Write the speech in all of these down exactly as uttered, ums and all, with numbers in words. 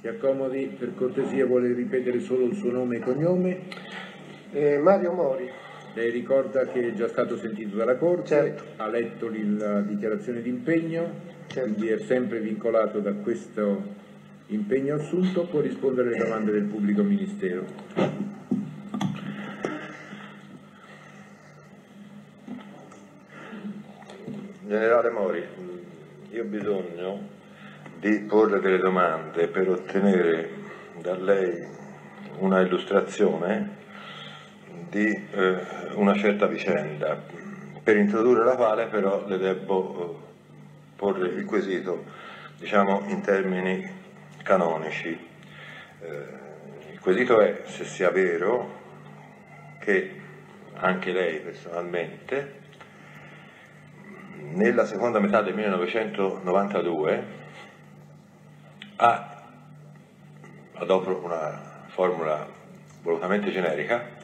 Si accomodi, per cortesia, vuole ripetere solo il suo nome e cognome? Eh, Mario Mori. Lei ricorda che è già stato sentito dalla Corte, certo. Ha letto la dichiarazione d'impegno, certo. Quindi è sempre vincolato da questo impegno assunto, può rispondere alle domande del pubblico ministero. Generale Mori, io ho bisogno di porre delle domande per ottenere da lei una illustrazione di eh, una certa vicenda, per introdurre la quale però le debbo eh, porre il quesito, diciamo, in termini canonici. Eh, il quesito è se sia vero che anche lei personalmente nella seconda metà del millenovecentonovantadue ha, adopero una formula volutamente generica,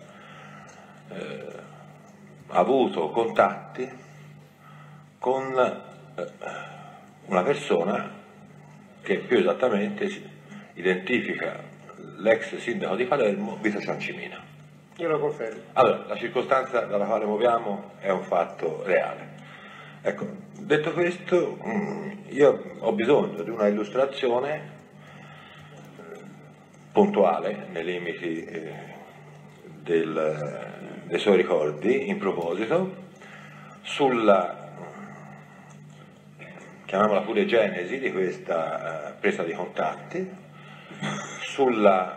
Eh, avuto contatti con eh, una persona che più esattamente identifica l'ex sindaco di Palermo, Vito Ciancimino. Io lo confermo. Allora, la circostanza dalla quale muoviamo è un fatto reale. Ecco, detto questo, io ho bisogno di una illustrazione puntuale, nei limiti eh, del... dei suoi ricordi, in proposito, sulla, chiamiamola pure, genesi di questa uh, presa di contatti, sulla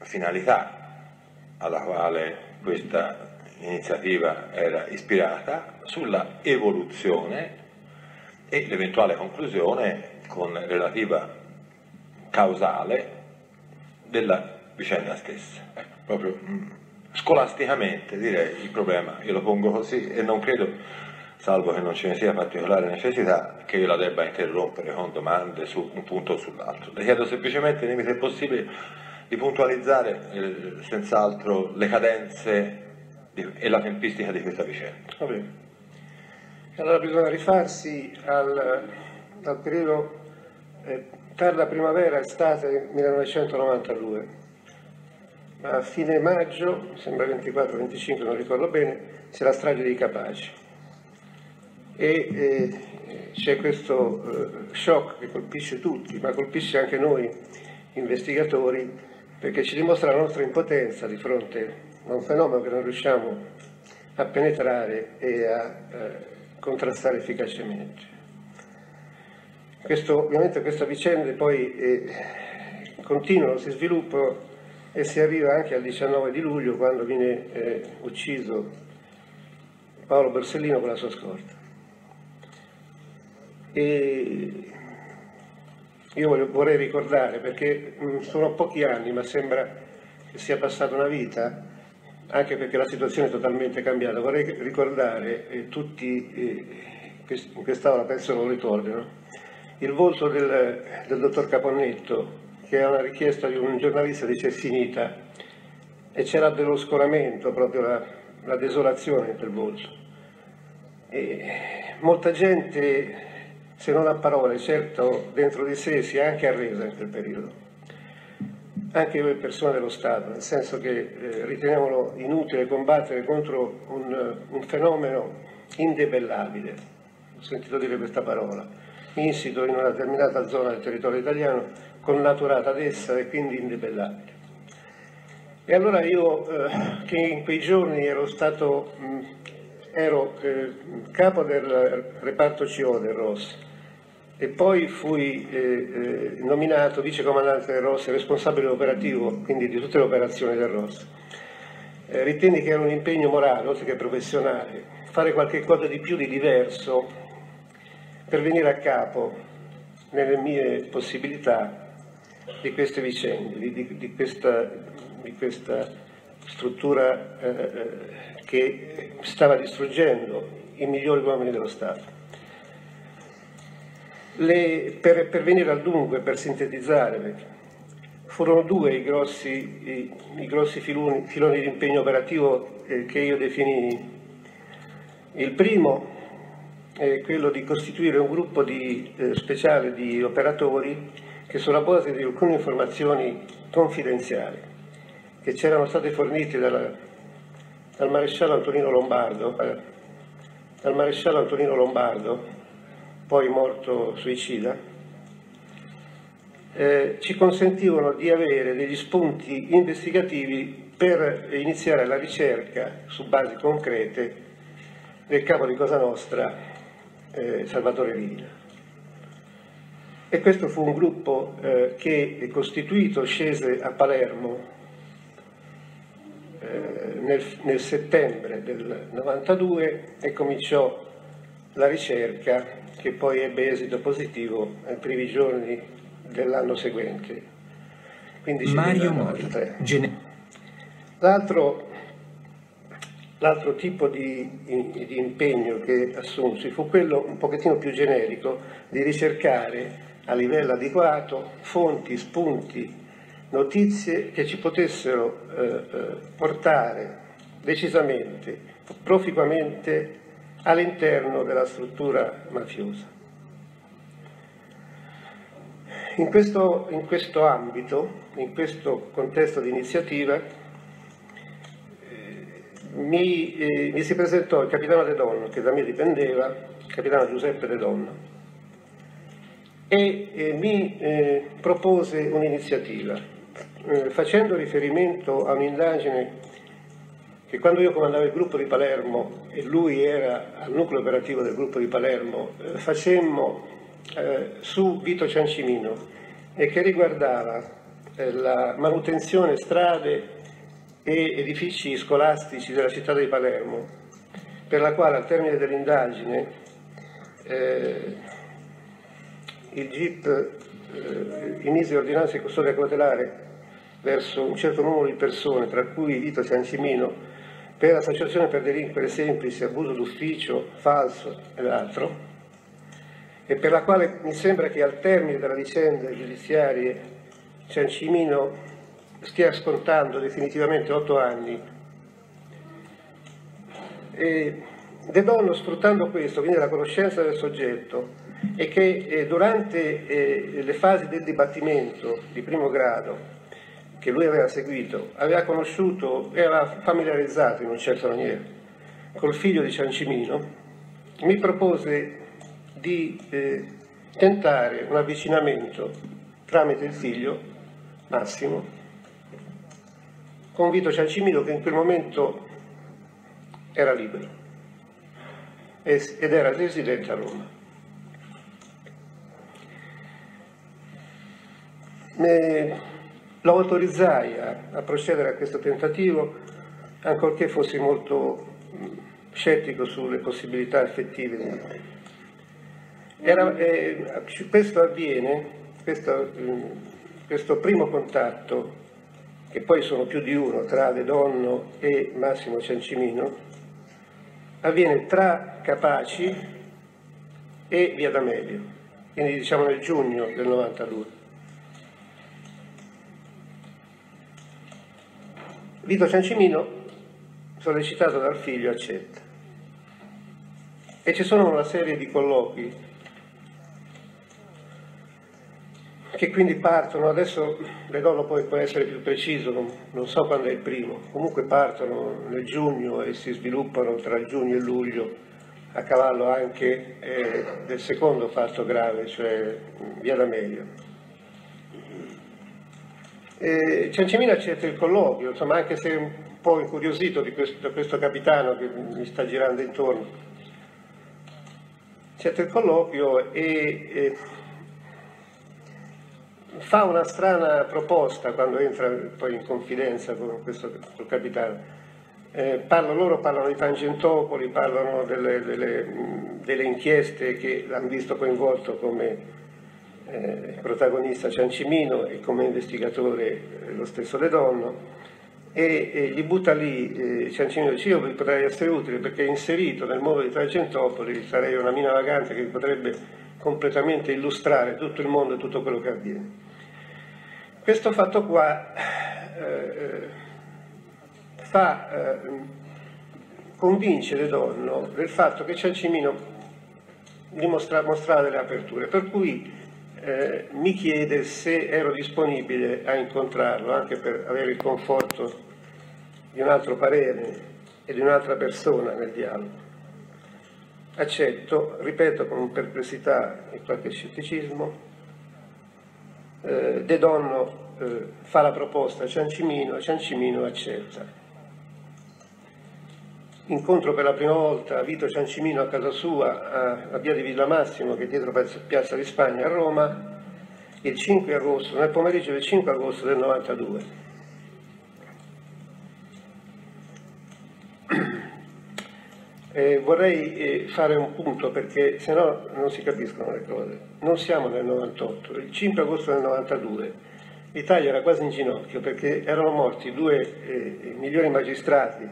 finalità alla quale questa iniziativa era ispirata, sulla evoluzione e l'eventuale conclusione con relativa causale della vicenda stessa. Ecco, proprio mm, scolasticamente direi il problema, io lo pongo così e non credo, salvo che non ce ne sia particolare necessità, che io la debba interrompere con domande su un punto o sull'altro. Le chiedo semplicemente, nel limite possibile, di puntualizzare eh, senz'altro le cadenze di, e la tempistica di questa vicenda. Va bene. Allora bisogna rifarsi al, al periodo eh, tarda primavera, estate millenovecentonovantadue. A fine maggio, mi sembra ventiquattro venticinque, non ricordo bene, c'è la strage di Capaci e eh, c'è questo eh, shock che colpisce tutti, ma colpisce anche noi investigatori, perché ci dimostra la nostra impotenza di fronte a un fenomeno che non riusciamo a penetrare e a eh, contrastare efficacemente. Questo, ovviamente questa vicenda poi eh, continua, si sviluppa e si arriva anche al diciannove di luglio, quando viene eh, ucciso Paolo Borsellino con la sua scorta. E io voglio, vorrei ricordare, perché mh, sono pochi anni, ma sembra che sia passata una vita, anche perché la situazione è totalmente cambiata, vorrei ricordare, eh, tutti eh, in quest'Aula penso non ricordano, il volto del, del dottor Caponnetto, che era una richiesta di un giornalista di Cessinita, e c'era dello scoramento, proprio la, la desolazione del volto. E molta gente, se non a parole, certo dentro di sé, si è anche arresa in quel periodo, anche noi persone dello Stato, nel senso che eh, riteniamolo inutile combattere contro un, un fenomeno indebellabile, ho sentito dire questa parola, insito in una determinata zona del territorio italiano, connaturata ad essa e quindi indebellabile. E allora io, eh, che in quei giorni ero stato, mh, ero eh, capo del reparto C O del R O S e poi fui eh, eh, nominato vicecomandante del R O S e responsabile operativo, quindi di tutte le operazioni del R O S, eh, ritenni che era un impegno morale, oltre che professionale, fare qualche cosa di più, di diverso, per venire a capo, nelle mie possibilità, di queste vicende, di, di, di, questa, di questa struttura eh, che stava distruggendo i migliori uomini dello Stato. Le, per, per venire al dunque, per sintetizzare, furono due i grossi, i, i grossi filoni, filoni di impegno operativo eh, che io definii. Il primo è quello di costituire un gruppo di, eh, speciale di operatori che sulla base di alcune informazioni confidenziali che c'erano state fornite dal, dal maresciallo Antonino Lombardo, eh, dal maresciallo Antonino Lombardo, poi morto suicida, eh, ci consentivano di avere degli spunti investigativi per iniziare la ricerca su basi concrete del capo di Cosa Nostra, eh, Salvatore Riina. E questo fu un gruppo eh, che è costituito, scese a Palermo eh, nel, nel settembre del novantadue e cominciò la ricerca che poi ebbe esito positivo ai primi giorni dell'anno seguente. Mario Mori. L'altro l'altro tipo di, di impegno che assunsi fu quello un pochettino più generico di ricercare a livello adeguato fonti, spunti, notizie che ci potessero eh, portare decisamente, proficuamente all'interno della struttura mafiosa. In questo, in questo ambito, in questo contesto di iniziativa, eh, mi, eh, mi si presentò il capitano De Donno, che da me dipendeva, il capitano Giuseppe De Donno, e eh, mi eh, propose un'iniziativa eh, facendo riferimento a un'indagine che quando io comandavo il gruppo di Palermo e lui era al nucleo operativo del gruppo di Palermo eh, facemmo eh, su Vito Ciancimino e che riguardava eh, la manutenzione strade e edifici scolastici della città di Palermo, per la quale al termine dell'indagine eh, il G I P eh, emise ordinanza di custodia cautelare verso un certo numero di persone, tra cui Vito Ciancimino, per associazione per delinquere semplice, abuso d'ufficio, falso ed altro, e per la quale mi sembra che al termine della vicenda giudiziaria Ciancimino stia scontando definitivamente otto anni. E De Donno, sfruttando questo, quindi la conoscenza del soggetto, e che eh, durante eh, le fasi del dibattimento di primo grado che lui aveva seguito, aveva conosciuto e aveva familiarizzato in un certo maniera col figlio di Ciancimino, mi propose di eh, tentare un avvicinamento tramite il figlio Massimo con Vito Ciancimino, che in quel momento era libero ed era residente a Roma. Lo autorizzai a, a procedere a questo tentativo, ancorché fossi molto scettico sulle possibilità effettive di Era, eh, questo avviene, questo, questo primo contatto, che poi sono più di uno, tra De Donno e Massimo Ciancimino, avviene tra Capaci e Via D'Amelio, quindi diciamo nel giugno del novantadue. Vito Ciancimino, sollecitato dal figlio, accetta. E ci sono una serie di colloqui che quindi partono, adesso De Donno poi può essere più preciso, non, non so quando è il primo, comunque partono nel giugno e si sviluppano tra giugno e luglio, a cavallo anche eh, del secondo fatto grave, cioè Via D'Amelio. Eh, Ciancimino accetta il colloquio, insomma, anche se un po' incuriosito di questo, da questo capitano che mi sta girando intorno. Accetta il colloquio e, e fa una strana proposta quando entra poi in confidenza con questo col capitano. Eh, parlo, loro parlano di Tangentopoli, parlano delle, delle, delle inchieste che l'hanno visto coinvolto come Eh, protagonista Ciancimino e come investigatore eh, lo stesso De Donno, e, e gli butta lì eh, Ciancimino dice: io vi potrei essere utile perché inserito nel mondo di Tangentopoli sarei una mina vagante che potrebbe completamente illustrare tutto il mondo e tutto quello che avviene. Questo fatto qua eh, fa eh, convincere De Donno del fatto che Ciancimino gli mostra, mostrava delle aperture, per cui eh, mi chiede se ero disponibile a incontrarlo, anche per avere il conforto di un altro parere e di un'altra persona nel dialogo. Accetto, ripeto con perplessità e qualche scetticismo. Eh, De Donno eh, fa la proposta a Ciancimino, Ciancimino accetta. Incontro per la prima volta Vito Ciancimino a casa sua, a via di Villa Massimo, che è dietro Piazza di Spagna a Roma, il cinque agosto, nel pomeriggio del cinque agosto del novantadue. E vorrei fare un punto perché sennò non si capiscono le cose. Non siamo nel novantotto, il cinque agosto del novantadue l'Italia era quasi in ginocchio perché erano morti due eh, migliori magistrati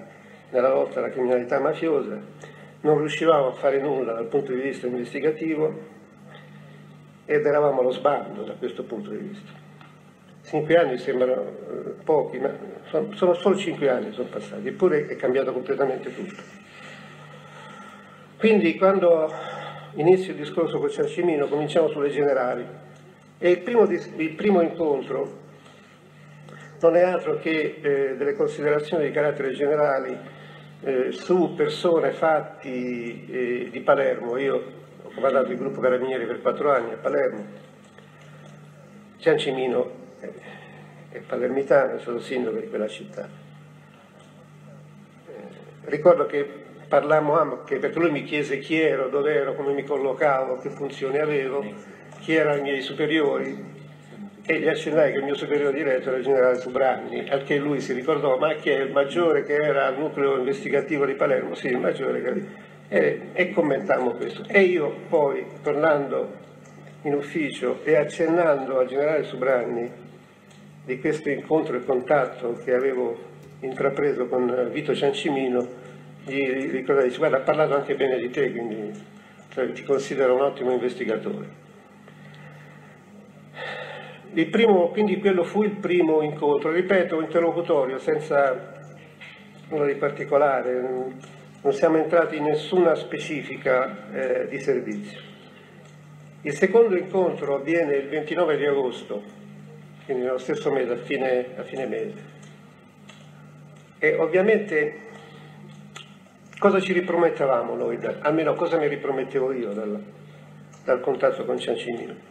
nella lotta alla criminalità mafiosa, non riuscivamo a fare nulla dal punto di vista investigativo ed eravamo allo sbando da questo punto di vista. Cinque anni sembrano eh, pochi, ma sono, sono solo cinque anni sono passati, eppure è cambiato completamente tutto. Quindi quando inizio il discorso con Ciancimino cominciamo sulle generali e il primo, il primo incontro non è altro che eh, delle considerazioni di carattere generale Eh, su persone, fatti eh, di Palermo. Io ho comandato il gruppo Carabinieri per quattro anni a Palermo. Ciancimino eh, è palermitano, è stato sindaco di quella città. Eh, ricordo che parlammo anche, perché lui mi chiese chi ero, dove ero, come mi collocavo, che funzione avevo, chi erano i miei superiori, e gli accennai che il mio superiore diretto era il generale Subranni, al che lui si ricordò, ma chi è il maggiore che era al nucleo investigativo di Palermo? Sì, il maggiore che era lì. E, e commentammo questo. E io poi, tornando in ufficio e accennando al generale Subranni di questo incontro e contatto che avevo intrapreso con Vito Ciancimino, gli ricordai, dice, guarda, ha parlato anche bene di te, quindi ti considero un ottimo investigatore. Il primo, quindi quello fu il primo incontro, ripeto, interlocutorio, senza nulla di particolare, non siamo entrati in nessuna specifica eh, di servizio. Il secondo incontro avviene il ventinove di agosto, quindi nello stesso mese, a fine, a fine mese. E ovviamente cosa ci ripromettevamo noi, almeno cosa mi ripromettevo io dal, dal contatto con Ciancimino?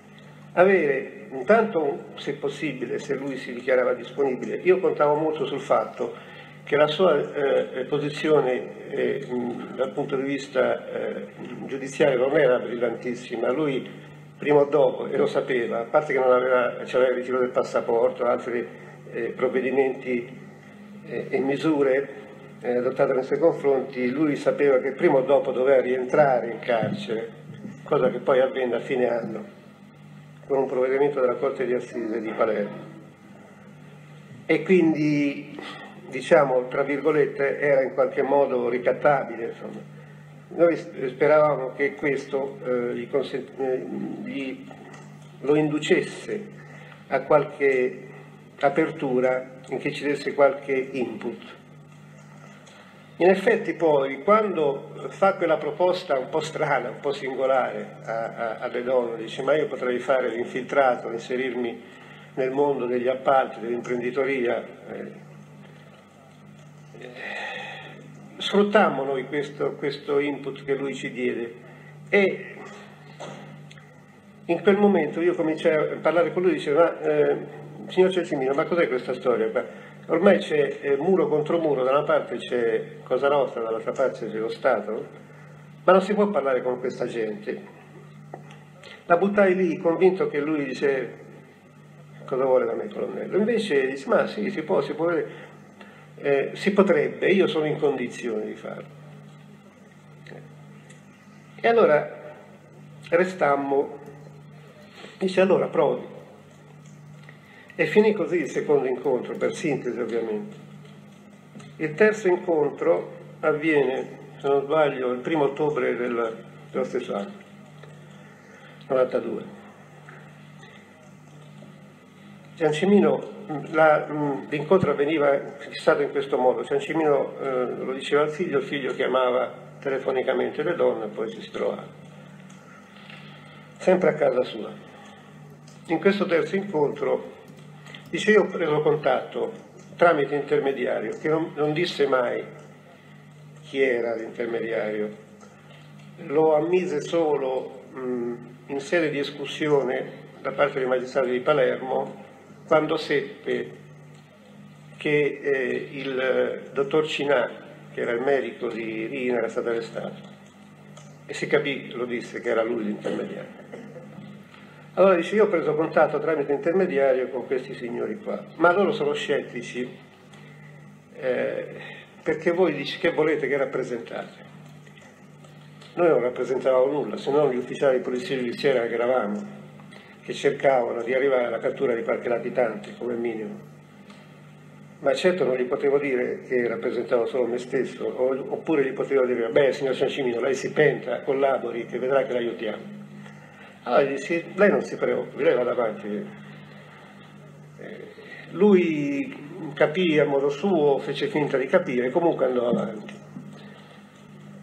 Avere intanto, se possibile, se lui si dichiarava disponibile, io contavo molto sul fatto che la sua eh, posizione eh, dal punto di vista eh, giudiziario non era brillantissima, lui prima o dopo, e lo sapeva, a parte che non aveva, c'era il ritiro del passaporto, altri eh, provvedimenti eh, e misure eh, adottate nei suoi confronti, lui sapeva che prima o dopo doveva rientrare in carcere, cosa che poi avvenne a fine anno, con un provvedimento della Corte di Assise di Palermo. E quindi, diciamo, tra virgolette, era in qualche modo ricattabile, insomma. Noi speravamo che questo eh, gli gli lo inducesse a qualche apertura, in che ci desse qualche input. In effetti poi, quando fa quella proposta un po' strana, un po' singolare a, a, a De Donno, dice ma io potrei fare l'infiltrato, inserirmi nel mondo degli appalti, dell'imprenditoria, eh, eh, sfruttammo noi questo, questo input che lui ci diede e in quel momento io cominciai a parlare con lui e dicevo ma eh, signor Ciancimino, ma cos'è questa storia qua? Ormai c'è eh, muro contro muro, da una parte c'è Cosa Nostra, dall'altra parte c'è lo Stato, ma non si può parlare con questa gente. La buttai lì, convinto che lui dice, cosa vuole da me colonnello? Invece dice, ma sì, si può, si può, eh, si potrebbe, io sono in condizione di farlo. E allora restammo, dice allora provi. E finì così il secondo incontro, per sintesi ovviamente. Il terzo incontro avviene, se non sbaglio, il primo ottobre del, dello stesso anno, novantadue. Ciancimino, l'incontro avveniva fissato in questo modo, Ciancimino eh, lo diceva al figlio, il figlio chiamava telefonicamente le donne e poi ci si trovava, sempre a casa sua. In questo terzo incontro, dice, io ho preso contatto tramite intermediario, che non, non disse mai chi era l'intermediario, lo ammise solo mh, in sede di escussione da parte dei magistrati di Palermo, quando seppe che eh, il dottor Cinà, che era il medico di Riina, era stato arrestato, e si capì, lo disse, che era lui l'intermediario. Allora dice, io ho preso contatto tramite intermediario con questi signori qua, ma loro sono scettici, eh, perché voi dici che volete che rappresentate. Noi non rappresentavamo nulla, se non gli ufficiali di polizia giudiziaria che eravamo, che cercavano di arrivare alla cattura di qualche latitante come minimo. Ma certo non gli potevo dire che rappresentavo solo me stesso, oppure gli potevo dire, beh, signor Ciancimino, lei si penta, collabori, che vedrà che l'aiutiamo. Allora gli dissi, lei non si preoccupi, lei va davanti. Eh, lui capì a modo suo, fece finta di capire, comunque andò avanti.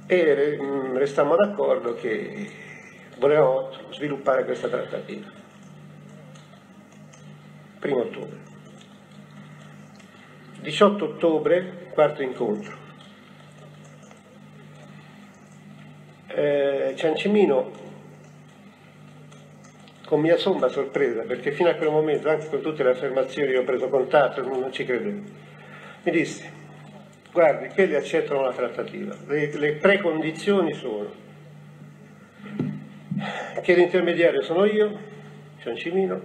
E mh, restammo d'accordo che volevamo sviluppare questa trattativa. Primo ottobre. diciotto ottobre, quarto incontro. Eh, Ciancimino, con mia somma sorpresa, perché fino a quel momento, anche con tutte le affermazioni che ho preso contatto, non ci credevo, mi disse, guardi, quelli accettano la trattativa, le, le precondizioni sono che l'intermediario sono io, Ciancimino,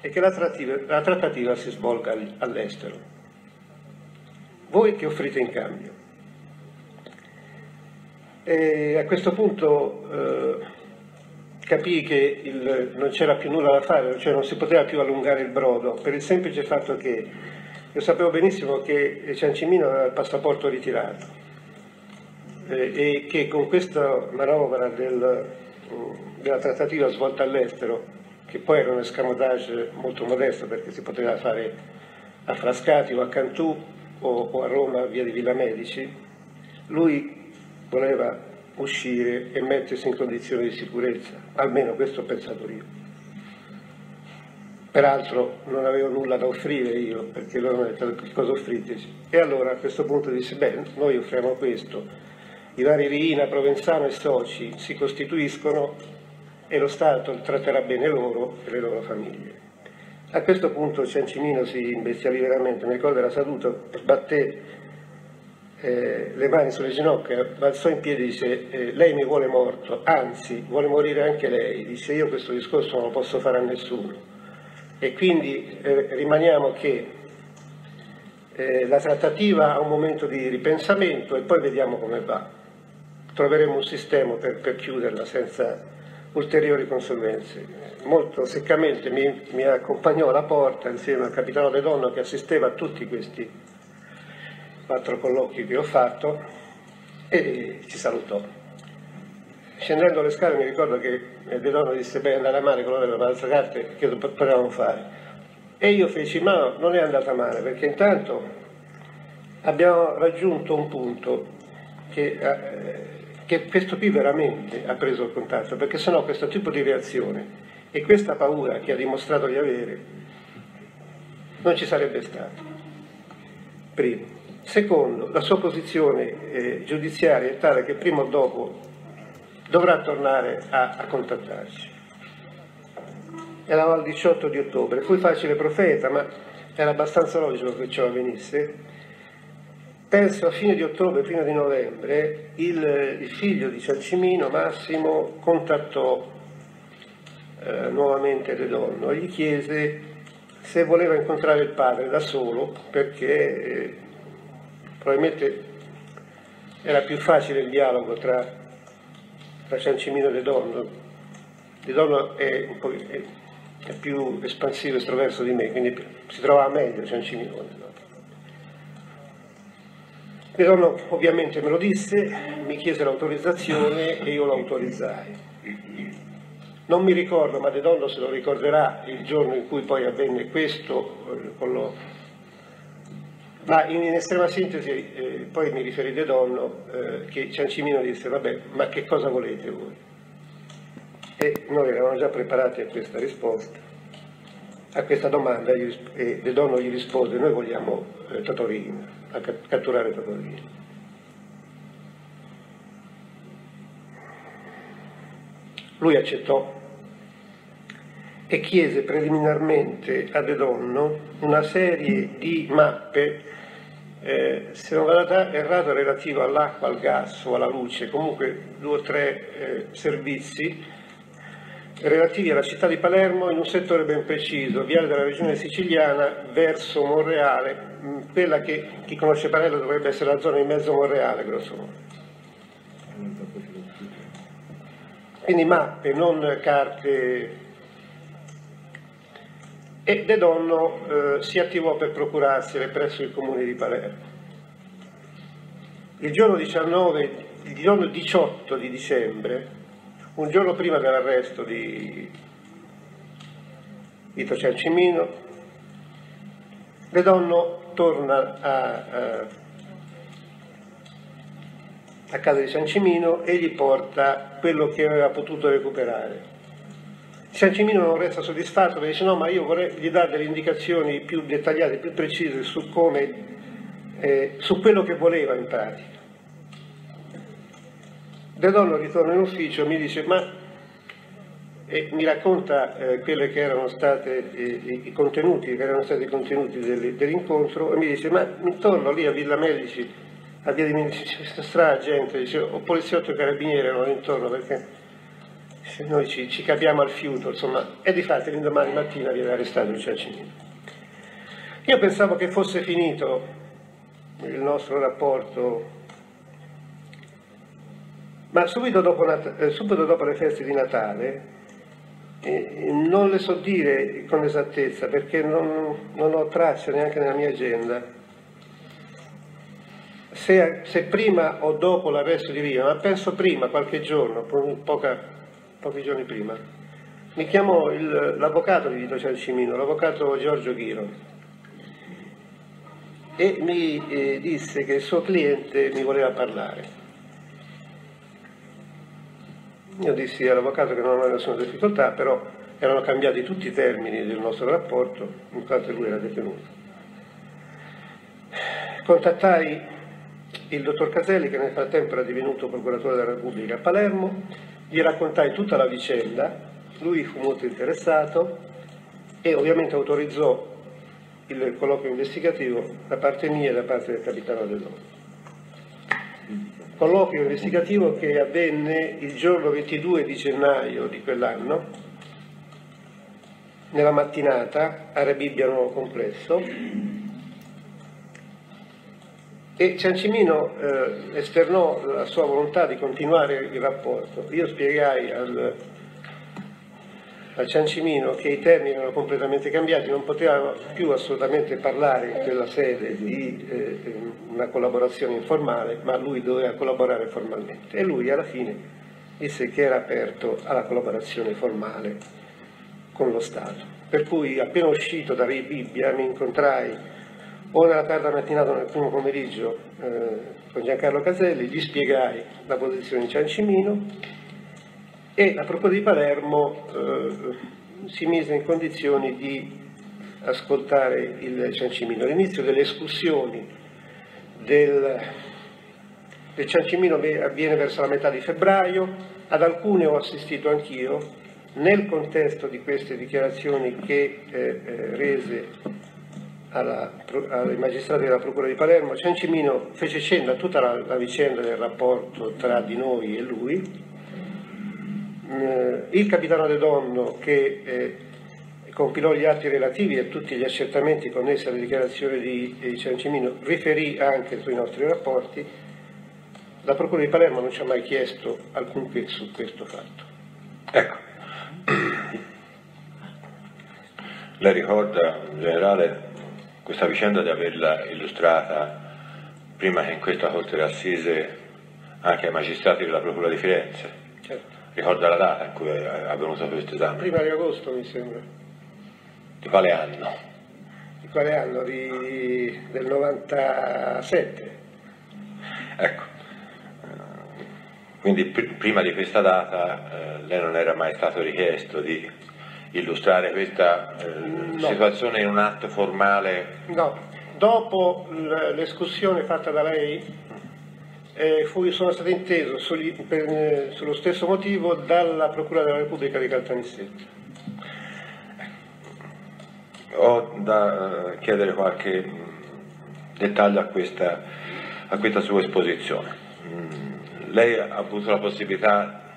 e che la trattativa, la trattativa si svolga all'estero. Voi che offrite in cambio? E a questo punto eh, capii che il, non c'era più nulla da fare, cioè non si poteva più allungare il brodo, per il semplice fatto che io sapevo benissimo che Ciancimino aveva il passaporto ritirato eh, e che con questa manovra del, della trattativa svolta all'estero, che poi era un escamotage molto modesto perché si poteva fare a Frascati o a Cantù, o a Roma, via di Villa Medici, lui voleva uscire e mettersi in condizioni di sicurezza, almeno questo ho pensato io. Peraltro non avevo nulla da offrire io, perché loro mi hanno detto che cosa offriteci. E allora a questo punto disse, beh, noi offriamo questo, i vari Riina, Provenzano e soci si costituiscono e lo Stato tratterà bene loro e le loro famiglie. A questo punto Ciancimino si imbestialì veramente, mi ricordo era seduto, batté eh, le mani sulle ginocchia, balzò in piedi e dice, eh, lei mi vuole morto, anzi vuole morire anche lei, dice, io questo discorso non lo posso fare a nessuno, e quindi eh, rimaniamo che eh, la trattativa ha un momento di ripensamento e poi vediamo come va, troveremo un sistema per, per chiuderla senza ulteriori conseguenze. Molto seccamente mi, mi accompagnò alla porta insieme al capitano De Donno, che assisteva a tutti questi quattro colloqui che ho fatto, e ci salutò. Scendendo le scale mi ricordo che De Donno disse, beh, andare a mare con l'ora della balzacarte, che potevamo fare? E io feci, ma no, non è andata male, perché intanto abbiamo raggiunto un punto che... Eh, che questo qui veramente ha preso il contatto, perché sennò questo tipo di reazione e questa paura che ha dimostrato di avere non ci sarebbe stato. Primo. Secondo, la sua posizione eh, giudiziaria è tale che prima o dopo dovrà tornare a, a contattarci. Eravamo al diciotto di ottobre, fui facile profeta, ma era abbastanza logico che ciò avvenisse. Penso a fine di ottobre, prima di novembre, il, il figlio di Ciancimino, Massimo, contattò eh, nuovamente De Donno e gli chiese se voleva incontrare il padre da solo, perché eh, probabilmente era più facile il dialogo tra, tra Ciancimino e De Donno. De Donno è, un po', è, è più espansivo e estroverso di me, quindi si trovava meglio Ciancimino. De Donno ovviamente me lo disse, mi chiese l'autorizzazione e io l'autorizzai. Non mi ricordo, ma De Donno se lo ricorderà il giorno in cui poi avvenne questo, con lo... ma in, in estrema sintesi eh, poi mi riferì De Donno eh, che Ciancimino disse, vabbè, ma che cosa volete voi? E noi eravamo già preparati a questa risposta, a questa domanda, e De Donno gli rispose: noi vogliamo eh, Tatorina, a catturare Tatorina. Lui accettò e chiese preliminarmente a De Donno una serie di mappe, eh, se non vado errato, relativo all'acqua, al gas o alla luce, comunque due o tre eh, servizi relativi alla città di Palermo in un settore ben preciso, Viale della Regione Siciliana verso Monreale, quella che chi conosce Palermo dovrebbe essere la zona di mezzo Monreale, grosso modo. Quindi mappe, non carte. E De Donno eh, si attivò per procurarsele presso il comune di Palermo. Il giorno diciannove, il giorno diciotto di dicembre, un giorno prima dell'arresto di Vito Ciancimino, De Donno torna a, a, a casa di Ciancimino e gli porta quello che aveva potuto recuperare. Ciancimino non resta soddisfatto perché dice: no, ma io vorrei gli dare delle indicazioni più dettagliate, più precise su come, eh, su quello che voleva in pratica. De Donno ritorna in ufficio, mi dice: ma e mi racconta eh, quelli che erano state eh, i contenuti, che erano stati i contenuti del, dell'incontro, e mi dice: ma intorno lì a Villa Medici, a Via di Medici, stra gente, dice, o poliziotti o carabinieri erano intorno, perché noi ci, ci capiamo al fiuto, insomma. E di fatto l'indomani mattina viene arrestato il Ciancimino. Io pensavo che fosse finito il nostro rapporto, ma subito dopo, eh, subito dopo le feste di Natale, eh, non le so dire con esattezza perché non, non ho traccia neanche nella mia agenda se, se prima o dopo l'arresto di Riina, ma penso prima, qualche giorno, po poca pochi giorni prima, mi chiamò l'avvocato di Vito Ciancimino, l'avvocato Giorgio Ghiro, e mi eh, disse che il suo cliente mi voleva parlare. Io dissi all'avvocato che non aveva nessuna difficoltà, però erano cambiati tutti i termini del nostro rapporto, in quanto lui era detenuto. Contattai il dottor Caselli, che nel frattempo era divenuto procuratore della Repubblica a Palermo. Gli raccontai tutta la vicenda, lui fu molto interessato e ovviamente autorizzò il colloquio investigativo da parte mia e da parte del capitano De Donno. Colloquio investigativo che avvenne il giorno ventidue di gennaio di quell'anno, nella mattinata, a Rebibbia Nuovo Complesso, e Ciancimino eh, esternò la sua volontà di continuare il rapporto. Io spiegai al, a Ciancimino che i termini erano completamente cambiati, non potevamo più assolutamente parlare in quella sede di eh, una collaborazione informale, ma lui doveva collaborare formalmente, e lui alla fine disse che era aperto alla collaborazione formale con lo Stato. Per cui appena uscito da Rebibbia mi incontrai o nella tarda mattinata o nel primo pomeriggio eh, con Giancarlo Caselli, gli spiegai la posizione di Ciancimino e la Procura di Palermo eh, si mise in condizioni di ascoltare il Ciancimino. All'inizio delle escursioni del, del Ciancimino avviene verso la metà di febbraio, ad alcune ho assistito anch'io nel contesto di queste dichiarazioni che eh, rese Alla, ai magistrati della Procura di Palermo. Ciancimino fece cenno a tutta la, la vicenda del rapporto tra di noi e lui. Il capitano De Donno, che eh, compilò gli atti relativi a tutti gli accertamenti connessi alle dichiarazioni di, di Ciancimino, riferì anche sui nostri rapporti. La Procura di Palermo non ci ha mai chiesto alcunché su questo fatto. Ecco, la ricorda, generale, questa vicenda di averla illustrata prima che in questa Corte d'Assise anche ai magistrati della Procura di Firenze? Certo. Ricorda la data in cui è avvenuto questo esame? Prima di agosto, mi sembra. Di quale anno? Di quale anno? Di... del novantasette. Ecco, Quindi pr- prima di questa data eh, lei non era mai stato richiesto di illustrare questa eh, no. situazione in un atto formale? No. Dopo l'escursione fatta da lei eh, fu, sono stato inteso soli, per, eh, sullo stesso motivo dalla Procura della Repubblica di Caltanissetta. Ho da eh, chiedere qualche mh, dettaglio a questa, a questa sua esposizione. Mh, lei ha avuto la possibilità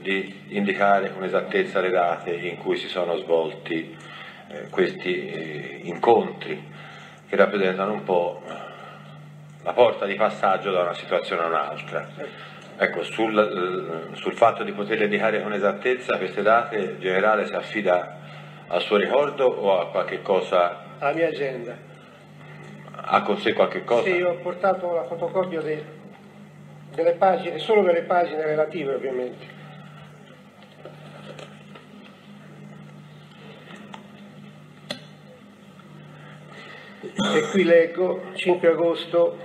di indicare con esattezza le date in cui si sono svolti eh, questi eh, incontri, che rappresentano un po' la porta di passaggio da una situazione a un'altra. Ecco, sul, sul fatto di poterle indicare con esattezza queste date, in generale si affida al suo ricordo o a qualche cosa? Alla mia agenda. Ha con sé qualche cosa? Sì, ho portato la fotocopia dei, delle pagine, solo delle pagine relative ovviamente. E qui leggo cinque agosto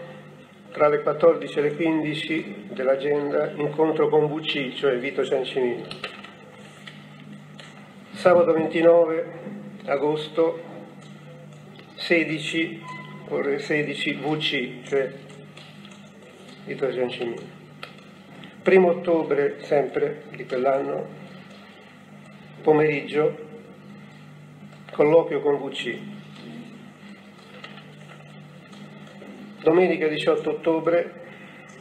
tra le quattordici e le quindici dell'agenda, incontro con V C, cioè Vito Ciancimino. Sabato ventinove agosto sedici ore sedici V C, cioè Vito Ciancimino. Primo ottobre sempre di quell'anno, pomeriggio, colloquio con V C. Domenica diciotto ottobre,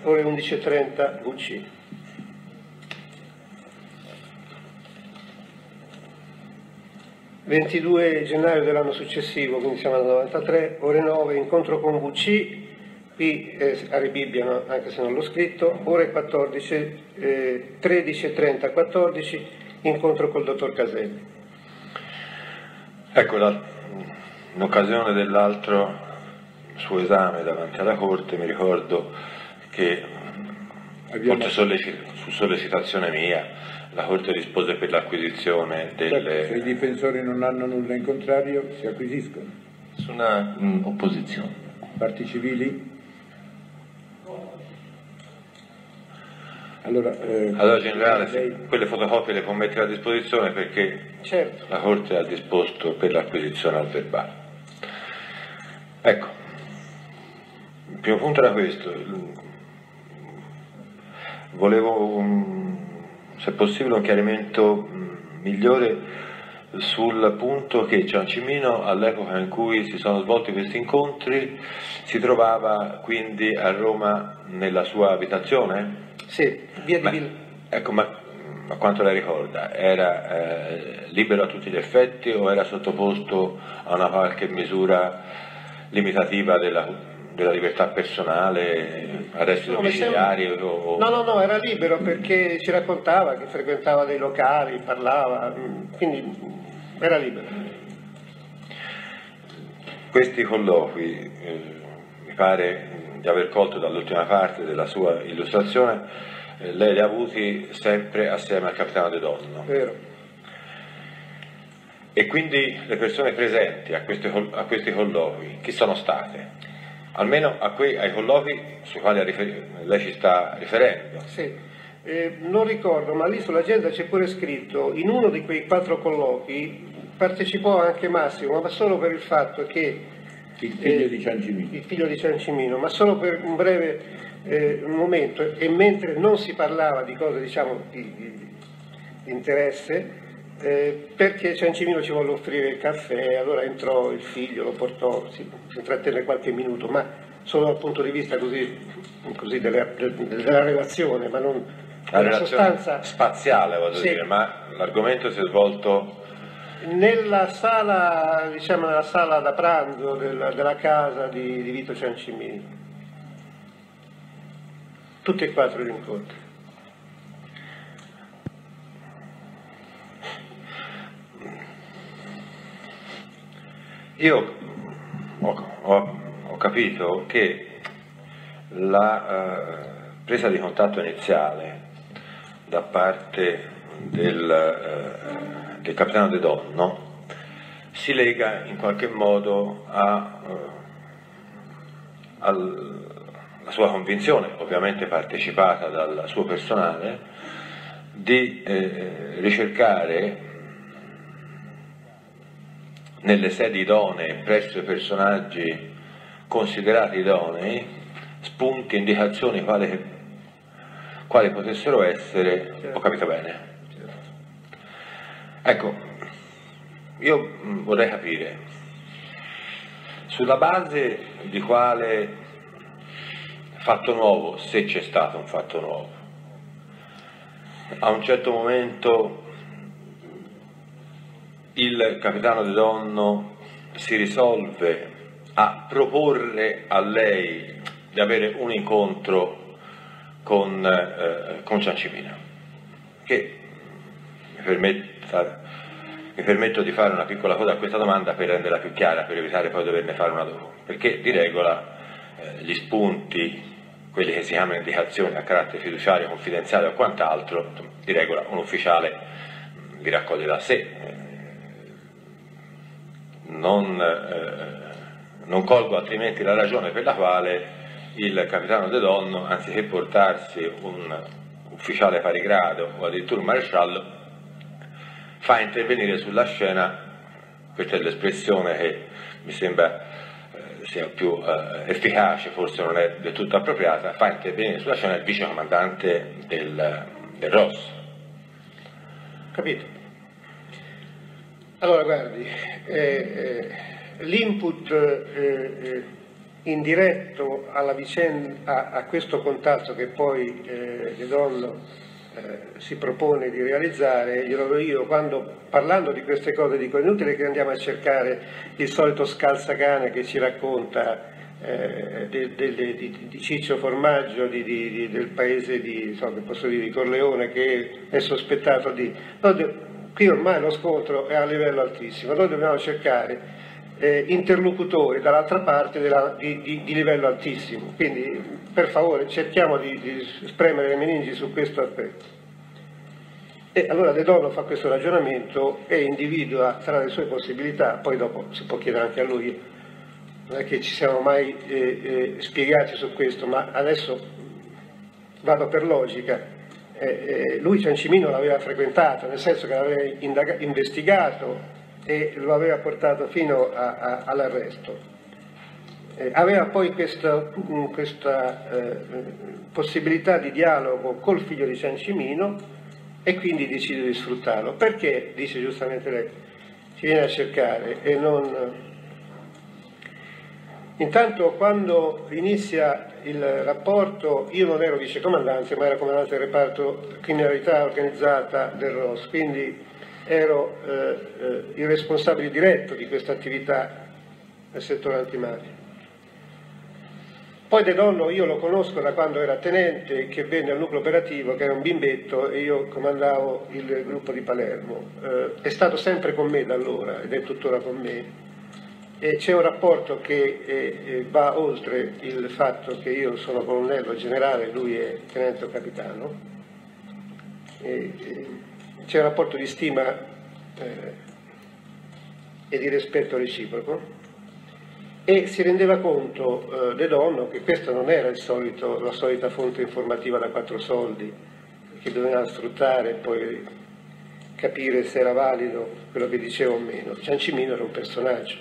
ore undici e trenta, V C. ventidue gennaio dell'anno successivo, quindi siamo al novantatré, ore nove, incontro con V C, qui eh, a Rebibbia, no? Anche se non l'ho scritto, ore quattordici, eh, tredici e trenta, quattordici, incontro col dottor Caselli. Ecco, in occasione dell'altro suo esame davanti alla Corte, mi ricordo che forse sollecit- su sollecitazione mia la Corte rispose per l'acquisizione delle... Se i difensori non hanno nulla in contrario si acquisiscono. Su una mh, opposizione. Parti civili? Allora, eh, allora generale, lei... quelle fotocopie le può mettere a disposizione perché certo. La Corte ha disposto per l'acquisizione al verbale. Ecco. Il primo punto era questo, volevo un, se possibile un chiarimento migliore sul punto che Ciancimino all'epoca in cui si sono svolti questi incontri si trovava quindi a Roma nella sua abitazione? Sì, via di Villa. Ecco, ma, ma quanto la ricorda? Era eh, libero a tutti gli effetti o era sottoposto a una qualche misura limitativa della... della libertà personale, arresti no, domiciliari? Sembra... o... No, no, no, era libero perché ci raccontava che frequentava dei locali, parlava, quindi era libero. Questi colloqui, eh, mi pare di aver colto dall'ultima parte della sua illustrazione, eh, lei li ha avuti sempre assieme al capitano De Donno. Vero. E quindi le persone presenti a questi, a questi colloqui, chi sono state? Almeno a quei, ai colloqui sui quali lei ci sta riferendo. Sì, eh, non ricordo, ma lì sull'agenda c'è pure scritto, in uno di quei quattro colloqui partecipò anche Massimo, ma solo per il fatto che... Il figlio eh, di Ciancimino. Il figlio di Ciancimino, ma solo per un breve eh, momento, e mentre non si parlava di cose, diciamo, di, di, di interesse, eh, perché Ciancimino ci volle offrire il caffè, allora entrò il figlio, lo portò, si, si trattenne qualche minuto, ma solo dal punto di vista così, così della, della relazione, ma non la della sostanza spaziale, voglio sì. dire, ma l'argomento si è svolto nella sala, diciamo nella sala da pranzo della, della casa di, di Vito Ciancimino. Tutti e quattro gli incontri. Io ho, ho, ho capito che la eh, presa di contatto iniziale da parte del, eh, del capitano De Donno si lega in qualche modo a, eh, al, la sua convinzione, ovviamente partecipata dal suo personale, di eh, ricercare nelle sedi idonee presso i personaggi considerati idonei spunti, indicazioni quali, quali potessero essere, certo. Ho capito bene? Certo. Ecco, io vorrei capire sulla base di quale fatto nuovo, se c'è stato un fatto nuovo. A un certo momento il capitano De Donno si risolve a proporre a lei di avere un incontro con, eh, con Ciancimino, che mi, permetta, mi permetto di fare una piccola cosa a questa domanda per renderla più chiara, per evitare poi doverne fare una dopo, perché di regola eh, gli spunti, quelli che si chiamano indicazioni a carattere fiduciario, confidenziale o quant'altro, di regola un ufficiale li raccoglie da sé, eh, non, eh, non colgo altrimenti la ragione per la quale il capitano De Donno, anziché portarsi un ufficiale pari grado o addirittura un maresciallo, fa intervenire sulla scena, questa è l'espressione che mi sembra eh, sia più eh, efficace, forse non è del tutto appropriata, fa intervenire sulla scena il vicecomandante del, del R O S. Capito? Allora guardi, eh, eh, l'input... Eh, eh, indiretto alla vicenda, a, a questo contatto che poi eh, De Donno eh, si propone di realizzare, glielo do io quando, parlando di queste cose, dico: è inutile che andiamo a cercare il solito scalzacane che ci racconta eh, de, de, de, di, di Ciccio Formaggio, di, di, di, del paese di, so, che posso dire, di Corleone, che è sospettato di... No, de... qui ormai lo scontro è a livello altissimo, noi dobbiamo cercare Eh, interlocutori dall'altra parte della, di, di, di livello altissimo, quindi per favore cerchiamo di, di spremere le meningi su questo aspetto. E allora De Donno fa questo ragionamento e individua tra le sue possibilità, poi dopo si può chiedere anche a lui, non è che ci siamo mai eh, eh, spiegati su questo, ma adesso vado per logica. Eh, eh, lui Ciancimino l'aveva frequentato, nel senso che l'aveva investigato e lo aveva portato fino all'arresto. Eh, aveva poi questa, mh, questa eh, possibilità di dialogo col figlio di Ciancimino e quindi decide di sfruttarlo. Perché, dice giustamente lei, ci viene a cercare e non... Intanto quando inizia il rapporto io non ero vicecomandante, ma era comandante del reparto criminalità organizzata del R O S, quindi ero eh, eh, il responsabile diretto di questa attività nel settore antimafia. Poi De Donno io lo conosco da quando era tenente, che venne al nucleo operativo, che era un bimbetto, e io comandavo il gruppo di Palermo. Eh, è stato sempre con me da allora ed è tuttora con me. C'è un rapporto che eh, va oltre il fatto che io sono colonnello generale, lui è tenente o capitano. E, e... C'è un rapporto di stima eh, e di rispetto reciproco, e si rendeva conto eh, De Donno che questa non era il solito, la solita fonte informativa da quattro soldi che doveva sfruttare e poi capire se era valido quello che diceva o meno. Ciancimino era un personaggio.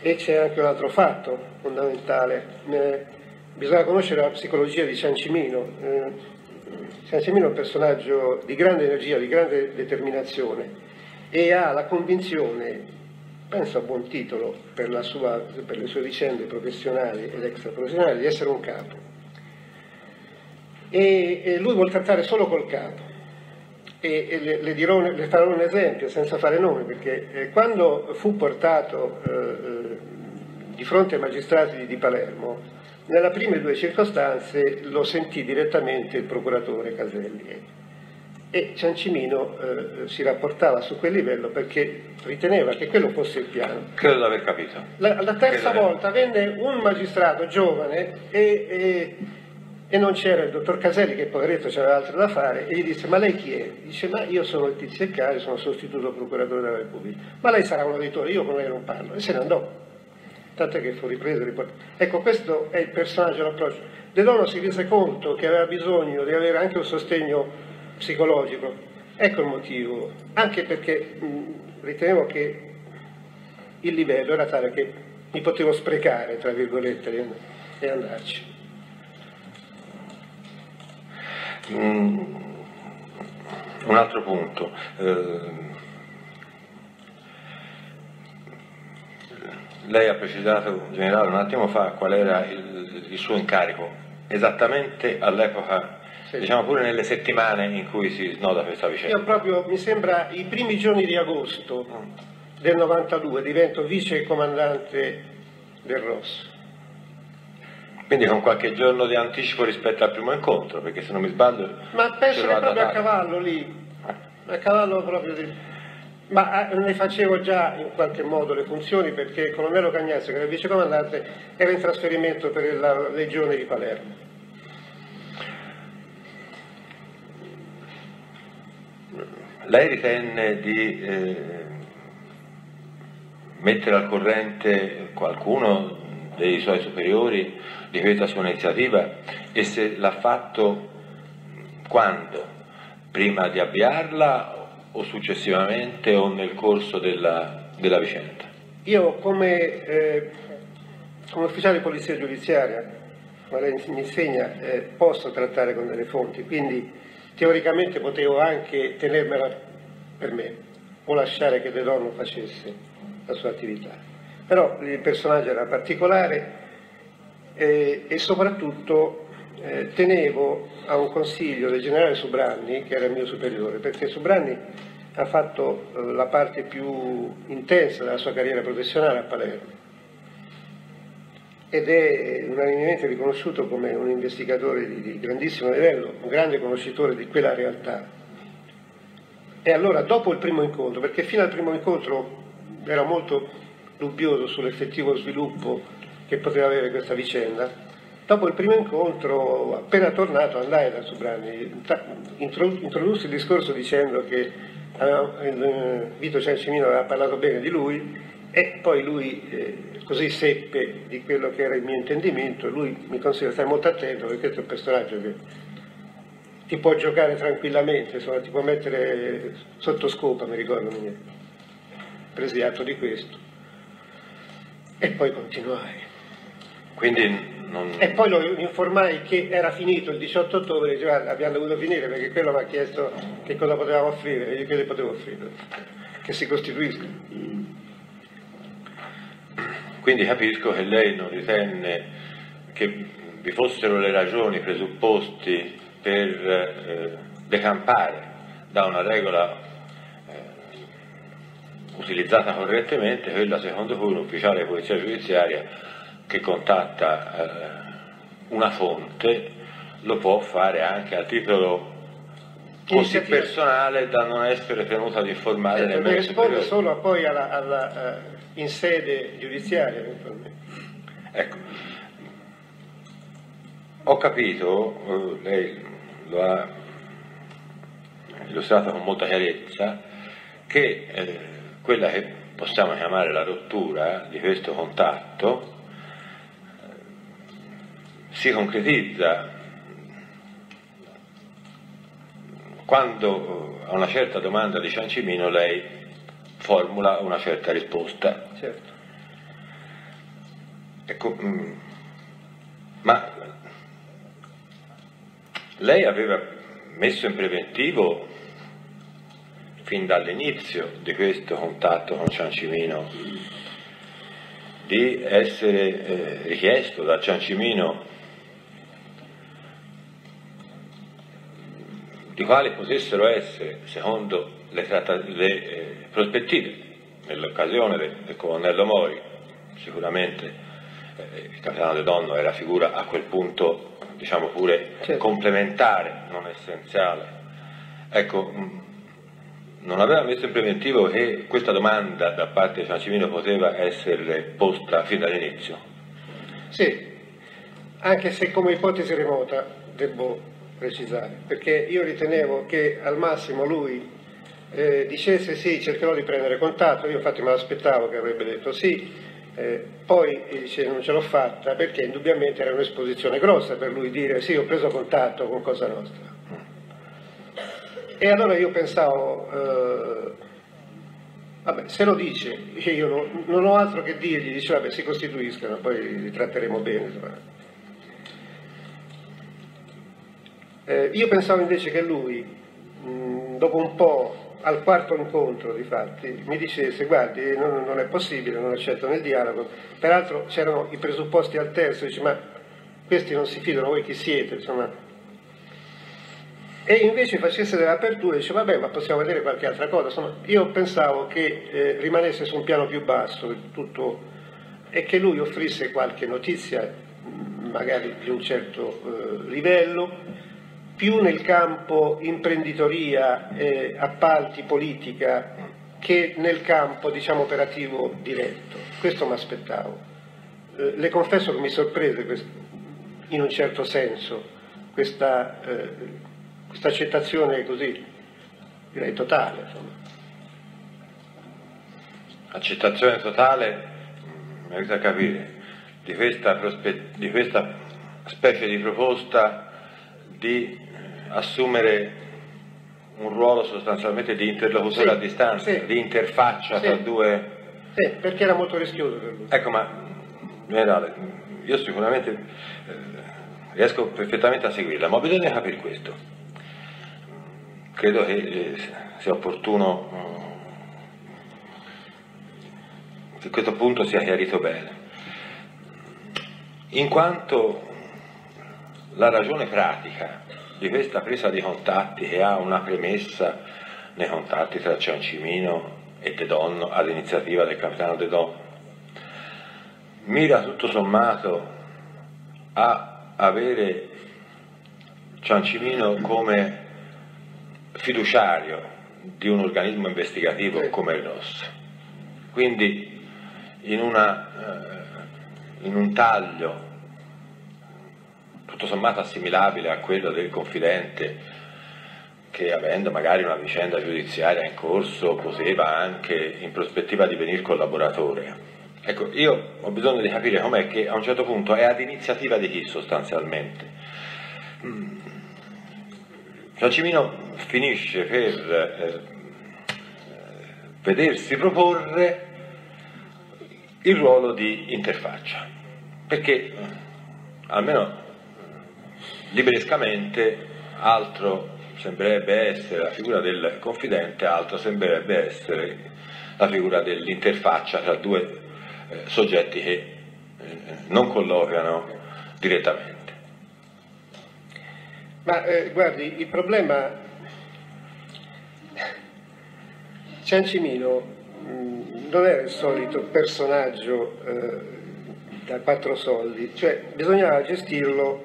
E c'è anche un altro fatto fondamentale, eh, bisogna conoscere la psicologia di Ciancimino. Eh, Ciancimino è un personaggio di grande energia, di grande determinazione, e ha la convinzione, penso a buon titolo per, la sua, per le sue vicende professionali ed extraprofessionali, di essere un capo. E, e lui vuol trattare solo col capo. E, e le, le, dirò, le farò un esempio senza fare nomi, perché eh, quando fu portato eh, di fronte ai magistrati di, di Palermo, nelle prime due circostanze lo sentì direttamente il procuratore Caselli, e Ciancimino eh, si rapportava su quel livello perché riteneva che quello fosse il piano. Credo di aver capito. La, la terza Credo volta aver... venne un magistrato giovane e, e, e non c'era il dottor Caselli, che poveretto c'aveva altro da fare, e gli disse: ma lei chi è? Dice: ma io sono il tizio e Caio, sono sostituto procuratore della Repubblica. Ma lei sarà un auditore, io con lei non parlo. E se ne andò. tant'è che fu ripreso. Ecco, questo è il personaggio, l'approccio. De Donno si rese conto che aveva bisogno di avere anche un sostegno psicologico, ecco il motivo, anche perché mh, ritenevo che il livello era tale che mi potevo sprecare, tra virgolette, e andarci. Mm, un altro punto. Eh... Lei ha precisato, generale, un attimo fa qual era il, il suo incarico, esattamente all'epoca, sì, diciamo pure nelle settimane in cui si snoda questa vicenda. Io proprio, mi sembra, i primi giorni di agosto del novantadue divento vice comandante del R O S. Quindi con qualche giorno di anticipo rispetto al primo incontro, perché se non mi sbaglio... Ma penso che proprio a cavallo lì, a cavallo proprio di... Ma ne facevo già in qualche modo le funzioni, perché il colonnello Cagnazzo, che era il vicecomandante, era in trasferimento per la Legione di Palermo. Lei ritenne di eh, mettere al corrente qualcuno dei suoi superiori di questa sua iniziativa, e se l'ha fatto quando? Prima di avviarla o successivamente o nel corso della, della vicenda? Io come, eh, come ufficiale di polizia giudiziaria, ma lei mi insegna, eh, posso trattare con delle fonti, quindi teoricamente potevo anche tenermela per me o lasciare che De Donno facesse la sua attività, però il personaggio era particolare, eh, e soprattutto eh, tenevo a un consiglio del generale Subranni, che era il mio superiore, perché Subranni ha fatto la parte più intensa della sua carriera professionale a Palermo ed è unanimemente riconosciuto come un investigatore di, di grandissimo livello, un grande conoscitore di quella realtà. E allora, dopo il primo incontro, perché fino al primo incontro era molto dubbioso sull'effettivo sviluppo che poteva avere questa vicenda, dopo il primo incontro, appena tornato, andai da Subranni, introdusse il discorso dicendo che Vito Ciancimino aveva parlato bene di lui, e poi lui eh, così seppe di quello che era il mio intendimento. Lui mi consiglia di stare molto attento, perché questo è un personaggio che ti può giocare tranquillamente, insomma, ti può mettere sotto scopa, mi ricordo, mi presi atto di questo e poi continuai. Quindi... Non... E poi lo informai che era finito il diciotto ottobre, diceva, abbiamo dovuto finire perché quello mi ha chiesto che cosa potevamo offrire, e io che le potevo offrire, che si costituisca. Quindi capisco che lei non ritenne che vi fossero le ragioni, i presupposti per eh, decampare da una regola eh, utilizzata correttamente, quella secondo cui un ufficiale di polizia giudiziaria che contatta eh, una fonte lo può fare anche a titolo così personale da non essere tenuto ad informare nemmeno. Mi risponde solo poi alla, alla, uh, in sede giudiziaria eventualmente. Ecco, ho capito, eh, lei lo ha illustrato con molta chiarezza, che eh, quella che possiamo chiamare la rottura di questo contatto si concretizza quando a una certa domanda di Ciancimino lei formula una certa risposta. Certo. Ecco, ma lei aveva messo in preventivo fin dall'inizio di questo contatto con Ciancimino di essere eh, richiesto da Ciancimino di quali potessero essere, secondo le, le eh, prospettive, nell'occasione del, del colonnello Mori, sicuramente eh, il capitano De Donno era figura a quel punto, diciamo pure, certo, complementare, non essenziale. Ecco, mh, non aveva messo in preventivo che questa domanda da parte di Ciancimino poteva essere posta fin dall'inizio? Sì, anche se come ipotesi remota, devo precisare, perché io ritenevo che al massimo lui eh, dicesse sì, cercherò di prendere contatto. Io infatti me l'aspettavo che avrebbe detto sì, Eh, poi dice non ce l'ho fatta perché indubbiamente era un'esposizione grossa per lui dire sì, ho preso contatto con Cosa Nostra. E allora io pensavo, eh, vabbè, se lo dice, io non, non ho altro che dirgli, dice vabbè, si costituiscano, poi li tratteremo bene. Eh, io pensavo invece che lui, mh, dopo un po', al quarto incontro di fatti, mi dicesse guardi, non, non è possibile, non accetto nel dialogo, peraltro c'erano i presupposti al terzo, dice ma questi non si fidano, voi chi siete, insomma. E invece facesse delle aperture, dice vabbè, ma possiamo vedere qualche altra cosa, insomma. Io pensavo che eh, rimanesse su un piano più basso tutto, e che lui offrisse qualche notizia magari di un certo eh, livello, più nel campo imprenditoria, eh, appalti, politica, che nel campo, diciamo, operativo diretto. Questo mi aspettavo. Eh, le confesso che mi sorprese questo, in un certo senso, questa, eh, questa accettazione così, direi totale. Insomma. Accettazione totale, mi aiuta a capire, di questa, di questa specie di proposta di assumere un ruolo sostanzialmente di interlocutore, sì, a distanza, sì, di interfaccia, sì, tra due... Sì, perché era molto rischioso per lui. Ecco, ma in generale, io sicuramente eh, riesco perfettamente a seguirla, ma bisogna capire questo. Credo che eh, sia opportuno eh, che questo punto sia chiarito bene. In quanto la ragione pratica di questa presa di contatti, che ha una premessa nei contatti tra Ciancimino e De Donno ad iniziativa del capitano De Donno, mira tutto sommato a avere Ciancimino come fiduciario di un organismo investigativo come il R O S. Quindi in, una, in un taglio tutto sommato assimilabile a quello del confidente, che avendo magari una vicenda giudiziaria in corso poteva anche in prospettiva divenire collaboratore. Ecco, io ho bisogno di capire com'è che a un certo punto è ad iniziativa di chi sostanzialmente. Ciancimino finisce per eh, vedersi proporre il ruolo di interfaccia, perché almeno librescamente altro sembrerebbe essere la figura del confidente, altro sembrerebbe essere la figura dell'interfaccia tra due eh, soggetti che eh, non colloquiano direttamente. Ma eh, guardi, il problema, Ciancimino mh, non era il solito personaggio eh, da quattro soldi, cioè bisognava gestirlo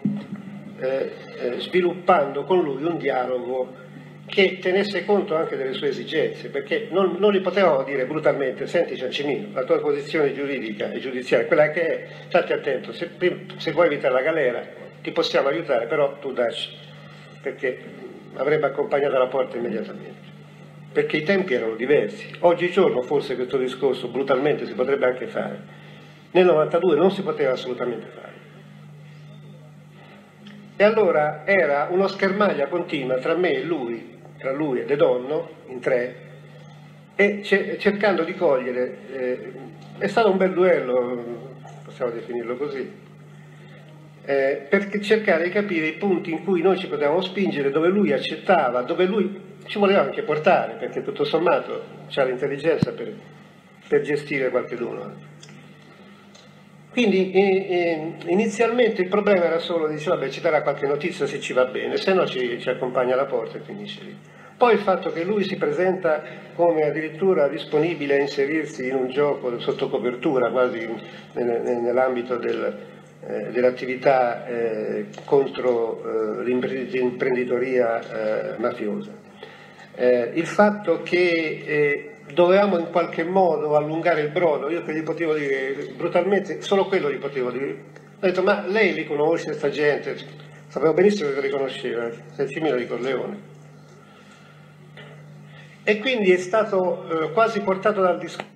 Eh, eh, sviluppando con lui un dialogo che tenesse conto anche delle sue esigenze, perché non, non gli potevamo dire brutalmente senti Ciancimino, la tua posizione giuridica e giudiziaria, quella che è, state attento, se, se vuoi evitare la galera ti possiamo aiutare, però tu dacci, perché avrebbe accompagnato alla porta immediatamente, perché i tempi erano diversi. Oggigiorno forse questo discorso brutalmente si potrebbe anche fare, nel novantadue non si poteva assolutamente fare. E allora era uno schermaglia continua tra me e lui, tra lui e De Donno, in tre, e cercando di cogliere, eh, è stato un bel duello, possiamo definirlo così, eh, per cercare di capire i punti in cui noi ci potevamo spingere, dove lui accettava, dove lui ci voleva anche portare, perché tutto sommato c'ha l'intelligenza per, per gestire qualcuno. Quindi inizialmente il problema era solo, diceva, vabbè, ci darà qualche notizia se ci va bene, se no ci, ci accompagna alla porta e finisce lì. Poi il fatto che lui si presenta come addirittura disponibile a inserirsi in un gioco sotto copertura, quasi nell'ambito del, eh, dell'attività eh, contro eh, l'imprenditoria eh, mafiosa. Eh, il fatto che... Eh, dovevamo in qualche modo allungare il brodo, io che gli potevo dire brutalmente, solo quello gli potevo dire, ho detto ma lei li conosce sta gente, sapevo benissimo che li conosceva, Ciancimino di Corleone, e quindi è stato eh, quasi portato dal discorso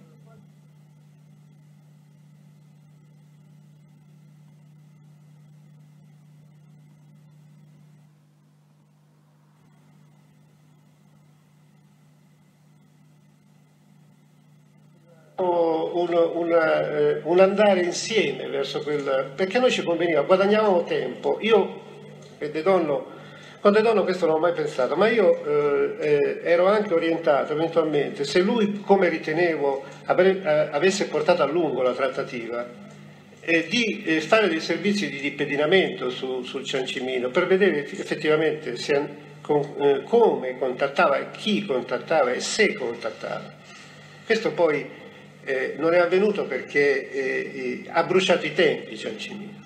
un, un, un andare insieme verso quel... perché noi ci conveniva, guadagnavamo tempo. Io e De Donno, con De Donno questo non ho mai pensato, ma io eh, ero anche orientato eventualmente, se lui, come ritenevo, avre, eh, avesse portato a lungo la trattativa, eh, di eh, fare dei servizi di pedinamento su, sul Ciancimino, per vedere effettivamente se, con, eh, come contattava e chi contattava e se contattava. Questo poi eh, non è avvenuto perché eh, eh, ha bruciato i tempi Ciancimino.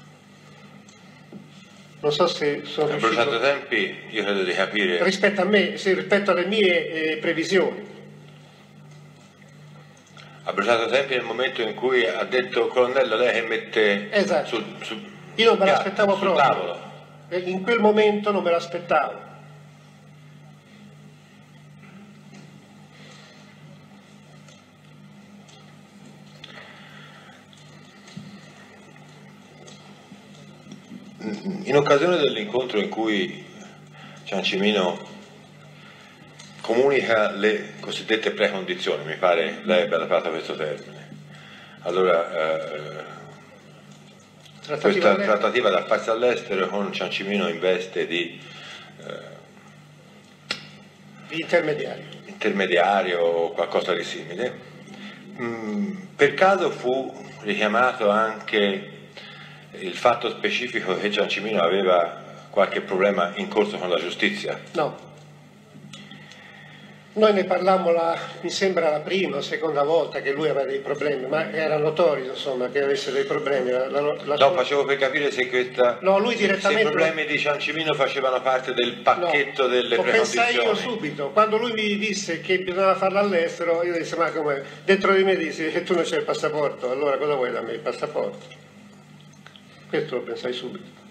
Non so se sono riuscito... bruciato tempi, io credo di capire... Rispetto a me, sì, rispetto alle mie eh, previsioni. Ha bruciato tempi nel momento in cui ha detto: colonnello, lei che mette... Esatto. Su, su... Io non me l'aspettavo proprio. In quel momento non me l'aspettavo. In occasione dell'incontro in cui Ciancimino comunica le cosiddette precondizioni, mi pare lei abbia dato questo termine, allora eh, trattativa questa all'estero. trattativa da farsi all'estero con Ciancimino in veste di, eh, di intermediario. intermediario o qualcosa di simile, mm, per caso fu richiamato anche il fatto specifico che Ciancimino aveva qualche problema in corso con la giustizia? No. Noi ne parlammo, la, mi sembra, la prima o seconda volta che lui aveva dei problemi, ma era notorio, insomma, che avesse dei problemi. La, la, la... No, facevo per capire se questa... No, lui direttamente... se i problemi di Ciancimino facevano parte del pacchetto, no, delle precondizioni. Lo pensai io subito. Quando lui mi disse che bisognava farlo all'estero, io disse: ma come? Dentro di me dici che tu non c'hai il passaporto, allora cosa vuoi da me, il passaporto? Questo lo pensai subito.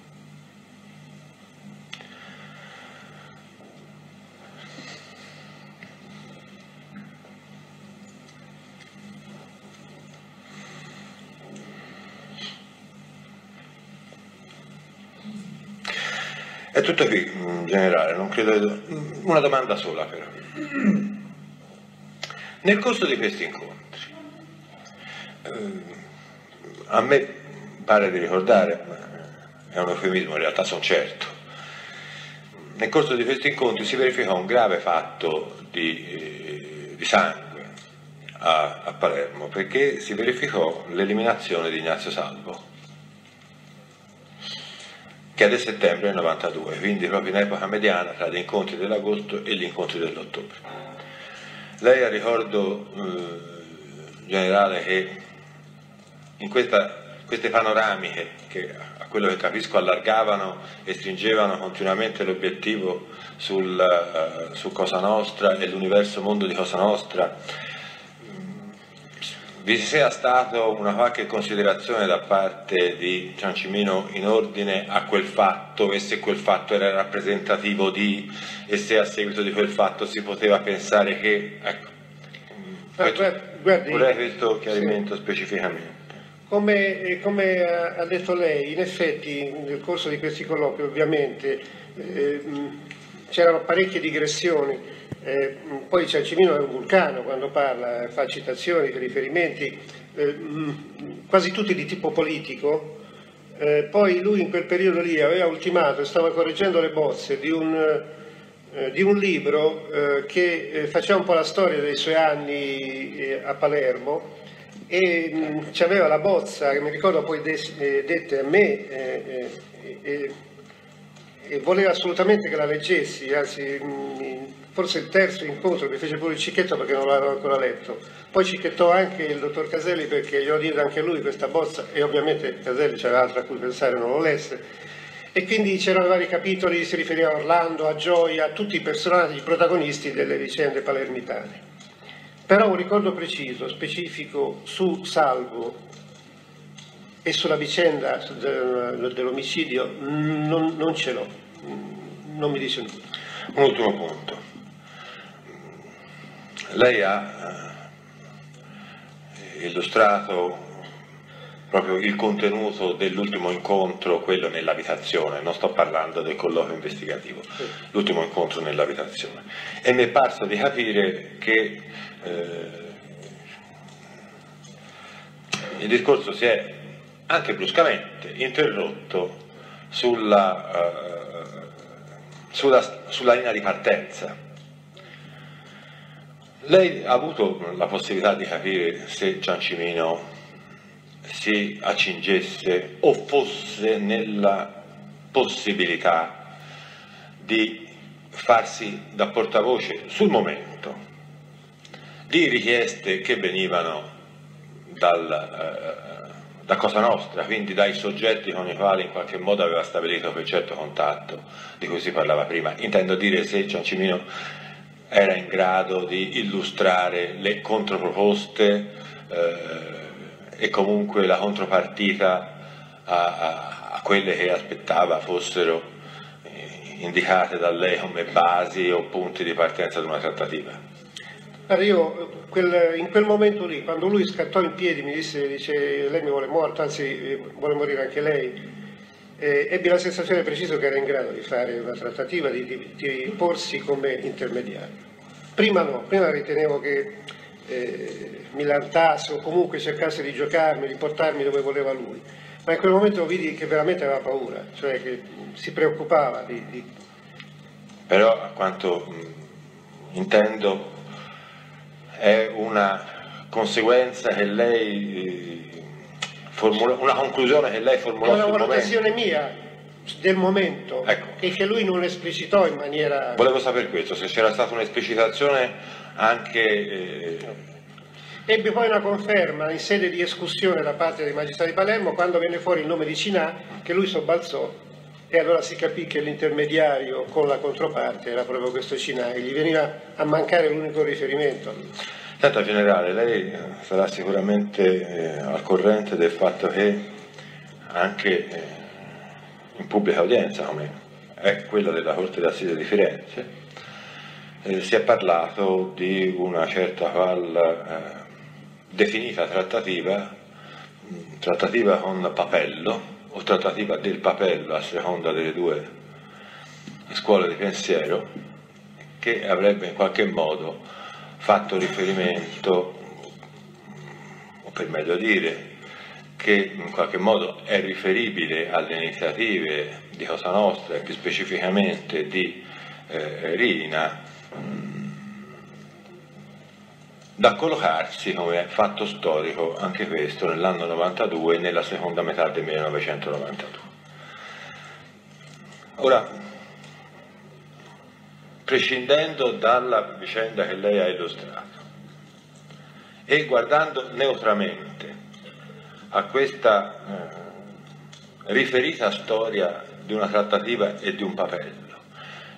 È tutto qui, in generale, non credo... Una domanda sola, però. Nel corso di questi incontri, eh, a me... pare di ricordare, ma è un eufemismo, in realtà sono certo, nel corso di questi incontri si verifica un grave fatto di, eh, di sangue a, a Palermo, perché si verificò l'eliminazione di Ignazio Salvo, che è del settembre del novantadue, quindi proprio in epoca mediana tra gli incontri dell'agosto e gli incontri dell'ottobre. Lei ha ricordo, eh, generale, che in questa... queste panoramiche, che a quello che capisco allargavano e stringevano continuamente l'obiettivo sul, uh, su Cosa Nostra e l'universo mondo di Cosa Nostra, vi sia stata una qualche considerazione da parte di Ciancimino in ordine a quel fatto, e se quel fatto era rappresentativo di, e se a seguito di quel fatto si poteva pensare che... Ecco, ah, guarda, guarda, vorrei questo chiarimento, sì, specificamente. Come, come ha detto lei, in effetti nel corso di questi colloqui ovviamente eh, c'erano parecchie digressioni, eh, poi Ciancimino è un vulcano quando parla, fa citazioni, riferimenti, eh, quasi tutti di tipo politico, eh, poi lui in quel periodo lì aveva ultimato e stava correggendo le bozze di un, eh, di un libro eh, che eh, faceva un po' la storia dei suoi anni eh, a Palermo, e mh, ci aveva la bozza, che mi ricordo poi de eh, dette a me, eh, eh, eh, e voleva assolutamente che la leggessi, anzi mh, forse il terzo incontro mi fece pure il cicchetto perché non l'avevo ancora letto, poi cicchettò anche il dottor Caselli perché gli ho detto anche lui questa bozza, e ovviamente Caselli c'era altro a cui pensare, non lo lesse, e quindi c'erano vari capitoli, si riferiva a Orlando, a Gioia, a tutti i personaggi, i protagonisti delle vicende palermitane. Però un ricordo preciso, specifico su Salvo e sulla vicenda dell'omicidio non, non ce l'ho, non mi dice nulla. Un ultimo punto. Lei ha illustrato proprio il contenuto dell'ultimo incontro, quello nell'abitazione, non sto parlando del colloquio investigativo, sì, l'ultimo incontro nell'abitazione. E mi è parso di capire che eh, il discorso si è anche bruscamente interrotto sulla, eh, sulla, sulla linea di partenza. Lei ha avuto la possibilità di capire se Ciancimino si accingesse o fosse nella possibilità di farsi da portavoce sul momento di richieste che venivano dal, eh, da Cosa Nostra, quindi dai soggetti con i quali in qualche modo aveva stabilito quel certo contatto di cui si parlava prima. Intendo dire se Ciancimino era in grado di illustrare le controproposte eh, e comunque la contropartita a, a, a quelle che aspettava fossero eh, indicate da lei come basi o punti di partenza di una trattativa. Io quel, in quel momento lì, quando lui scattò in piedi, mi disse, dice, lei mi vuole morto, anzi vuole morire anche lei, eh, ebbi la sensazione precisa che era in grado di fare una trattativa, di, di, di porsi come intermediario. Prima no, prima ritenevo che eh, mi lantasse o comunque cercasse di giocarmi, di portarmi dove voleva lui, ma in quel momento vidi che veramente aveva paura, cioè che si preoccupava di... di... Però a quanto mh, intendo... è una conseguenza che lei formulò, una conclusione che lei formulò sul momento. È una valutazione mia del momento, ecco, e che lui non esplicitò in maniera... Volevo sapere questo, se c'era stata un'esplicitazione anche... Eh... Ebbe poi una conferma in sede di escussione da parte dei magistrati di Palermo quando venne fuori il nome di Cinà, che lui sobbalzò, e allora si capì che l'intermediario con la controparte era proprio questo Cinà, e gli veniva a mancare l'unico riferimento. Senta generale, lei sarà sicuramente eh, al corrente del fatto che anche eh, in pubblica udienza, come è quella della Corte d'Assise di Firenze, eh, si è parlato di una certa qual eh, definita trattativa, trattativa con Papello, o trattativa del Papello, a seconda delle due scuole di pensiero, che avrebbe in qualche modo fatto riferimento, o per meglio dire, che in qualche modo è riferibile alle iniziative di Cosa Nostra e più specificamente di eh, Riina, da collocarsi come fatto storico anche questo nell'anno novantadue e nella seconda metà del millenovecentonovantadue. Ora, prescindendo dalla vicenda che lei ha illustrato e guardando neutramente a questa eh, riferita storia di una trattativa e di un Papello,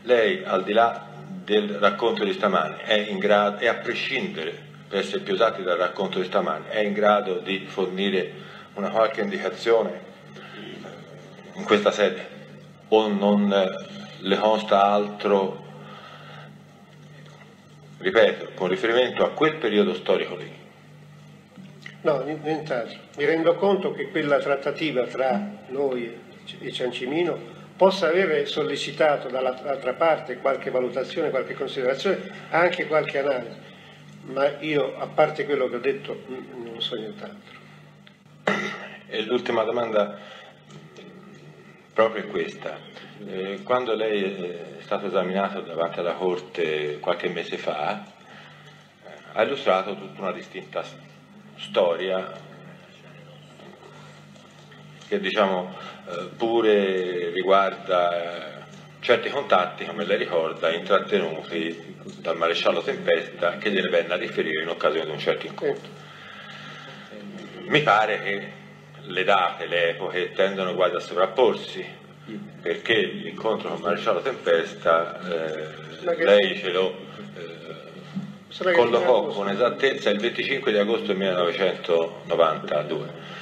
lei, al di là del racconto di stamani, è in grado, e a prescindere, per essere più usati dal racconto di stamani, è in grado di fornire una qualche indicazione in questa sede, o non le consta altro, ripeto, con riferimento a quel periodo storico lì? No, nient'altro. Mi rendo conto che quella trattativa tra noi e Ciancimino possa aver sollecitato dall'altra parte qualche valutazione, qualche considerazione, anche qualche analisi, ma io, a parte quello che ho detto, non so nient'altro. E l'ultima domanda proprio è questa. Eh, quando lei è stato esaminato davanti alla Corte qualche mese fa, eh, ha illustrato tutta una distinta storia che, diciamo, pure riguarda certi contatti, come lei ricorda, intrattenuti dal maresciallo Tempesta, che gliene venne a riferire in occasione di un certo incontro. Mi pare che le date, le epoche tendono quasi a sovrapporsi, perché l'incontro con il maresciallo Tempesta eh, lei ce lo eh, collocò con esattezza il venticinque di agosto millenovecentonovantadue.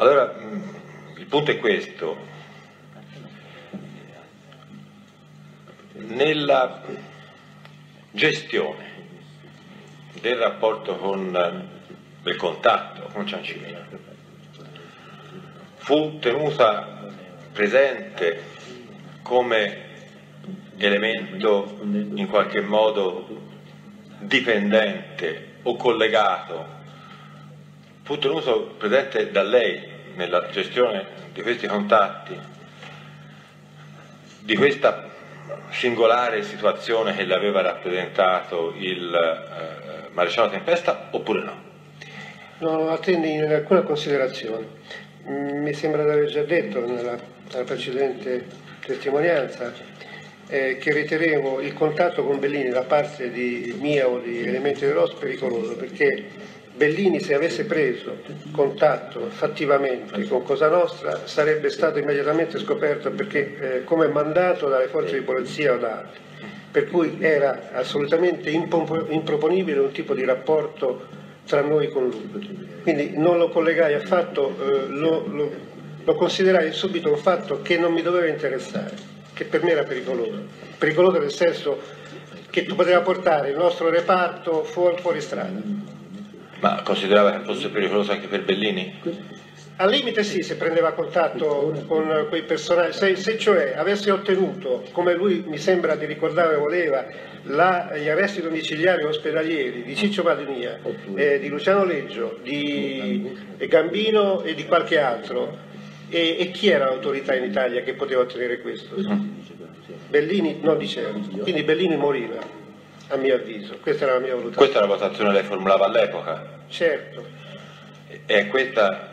Allora, il punto è questo: nella gestione del rapporto con, del contatto con Ciancimino, fu tenuta presente come elemento in qualche modo dipendente o collegato fu tenuto presente da lei nella gestione di questi contatti, di questa singolare situazione che le aveva rappresentato il eh, maresciallo Tempesta, oppure no? Non attendi alcuna considerazione. Mi sembra di aver già detto nella, nella precedente testimonianza eh, che ritenevo il contatto con Bellini da parte di mia o di elementi del R O S pericoloso, perché Bellini, se avesse preso contatto fattivamente con Cosa Nostra, sarebbe stato immediatamente scoperto, perché eh, come mandato dalle forze di polizia o da altri, per cui era assolutamente improponibile un tipo di rapporto tra noi con lui. Quindi non lo collegai affatto, eh, lo, lo, lo considerai subito un fatto che non mi doveva interessare, che per me era pericoloso, pericoloso nel senso che tu poteva portare il nostro reparto fuori, fuori strada. Ma considerava che fosse pericoloso anche per Bellini? Al limite sì, se prendeva contatto con quei personaggi, se, se cioè avesse ottenuto, come lui mi sembra di ricordare voleva, la, gli arresti domiciliari ospedalieri di Ciccio Padonia, eh, di Luciano Leggio, di Gambino e di qualche altro, e, e chi era l'autorità in Italia che poteva ottenere questo? Bellini no di certo, quindi Bellini moriva, a mio avviso, questa era la mia valutazione. Questa era la valutazione che lei formulava all'epoca? Certo. E, e questa...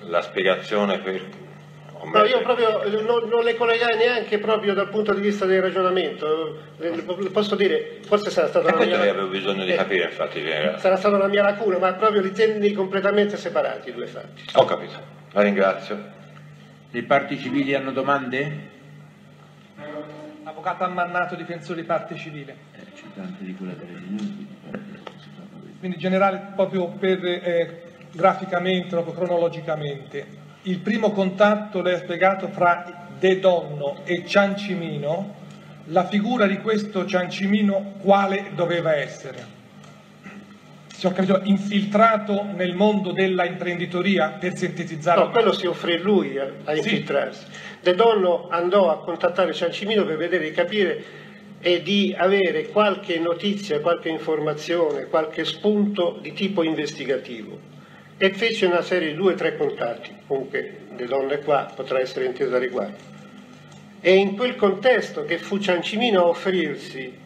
la spiegazione per... No, io proprio non, non le collegai neanche proprio dal punto di vista del ragionamento, posso dire, forse sarà stata una mia... avevo bisogno di capire, eh, infatti. Sarà stata una mia lacuna, ma proprio li tendi completamente separati i due fatti. Ho capito, la ringrazio. Le parti civili hanno domande? Avvocato Ammannato, difensore di parte civile. Quindi generale, proprio per... Eh, graficamente, proprio cronologicamente, il primo contatto, lei ha spiegato, fra De Donno e Ciancimino, la figura di questo Ciancimino quale doveva essere? Si è capito, infiltrato nel mondo della imprenditoria, per sintetizzare? No, quello si offrì lui a, a infiltrarsi. Sì. De Donno andò a contattare Ciancimino per vedere di capire e di avere qualche notizia, qualche informazione, qualche spunto di tipo investigativo. E fece una serie di due o tre contatti, comunque le donne qua potrà essere intesa a riguardo. È in quel contesto che fu Ciancimino a offrirsi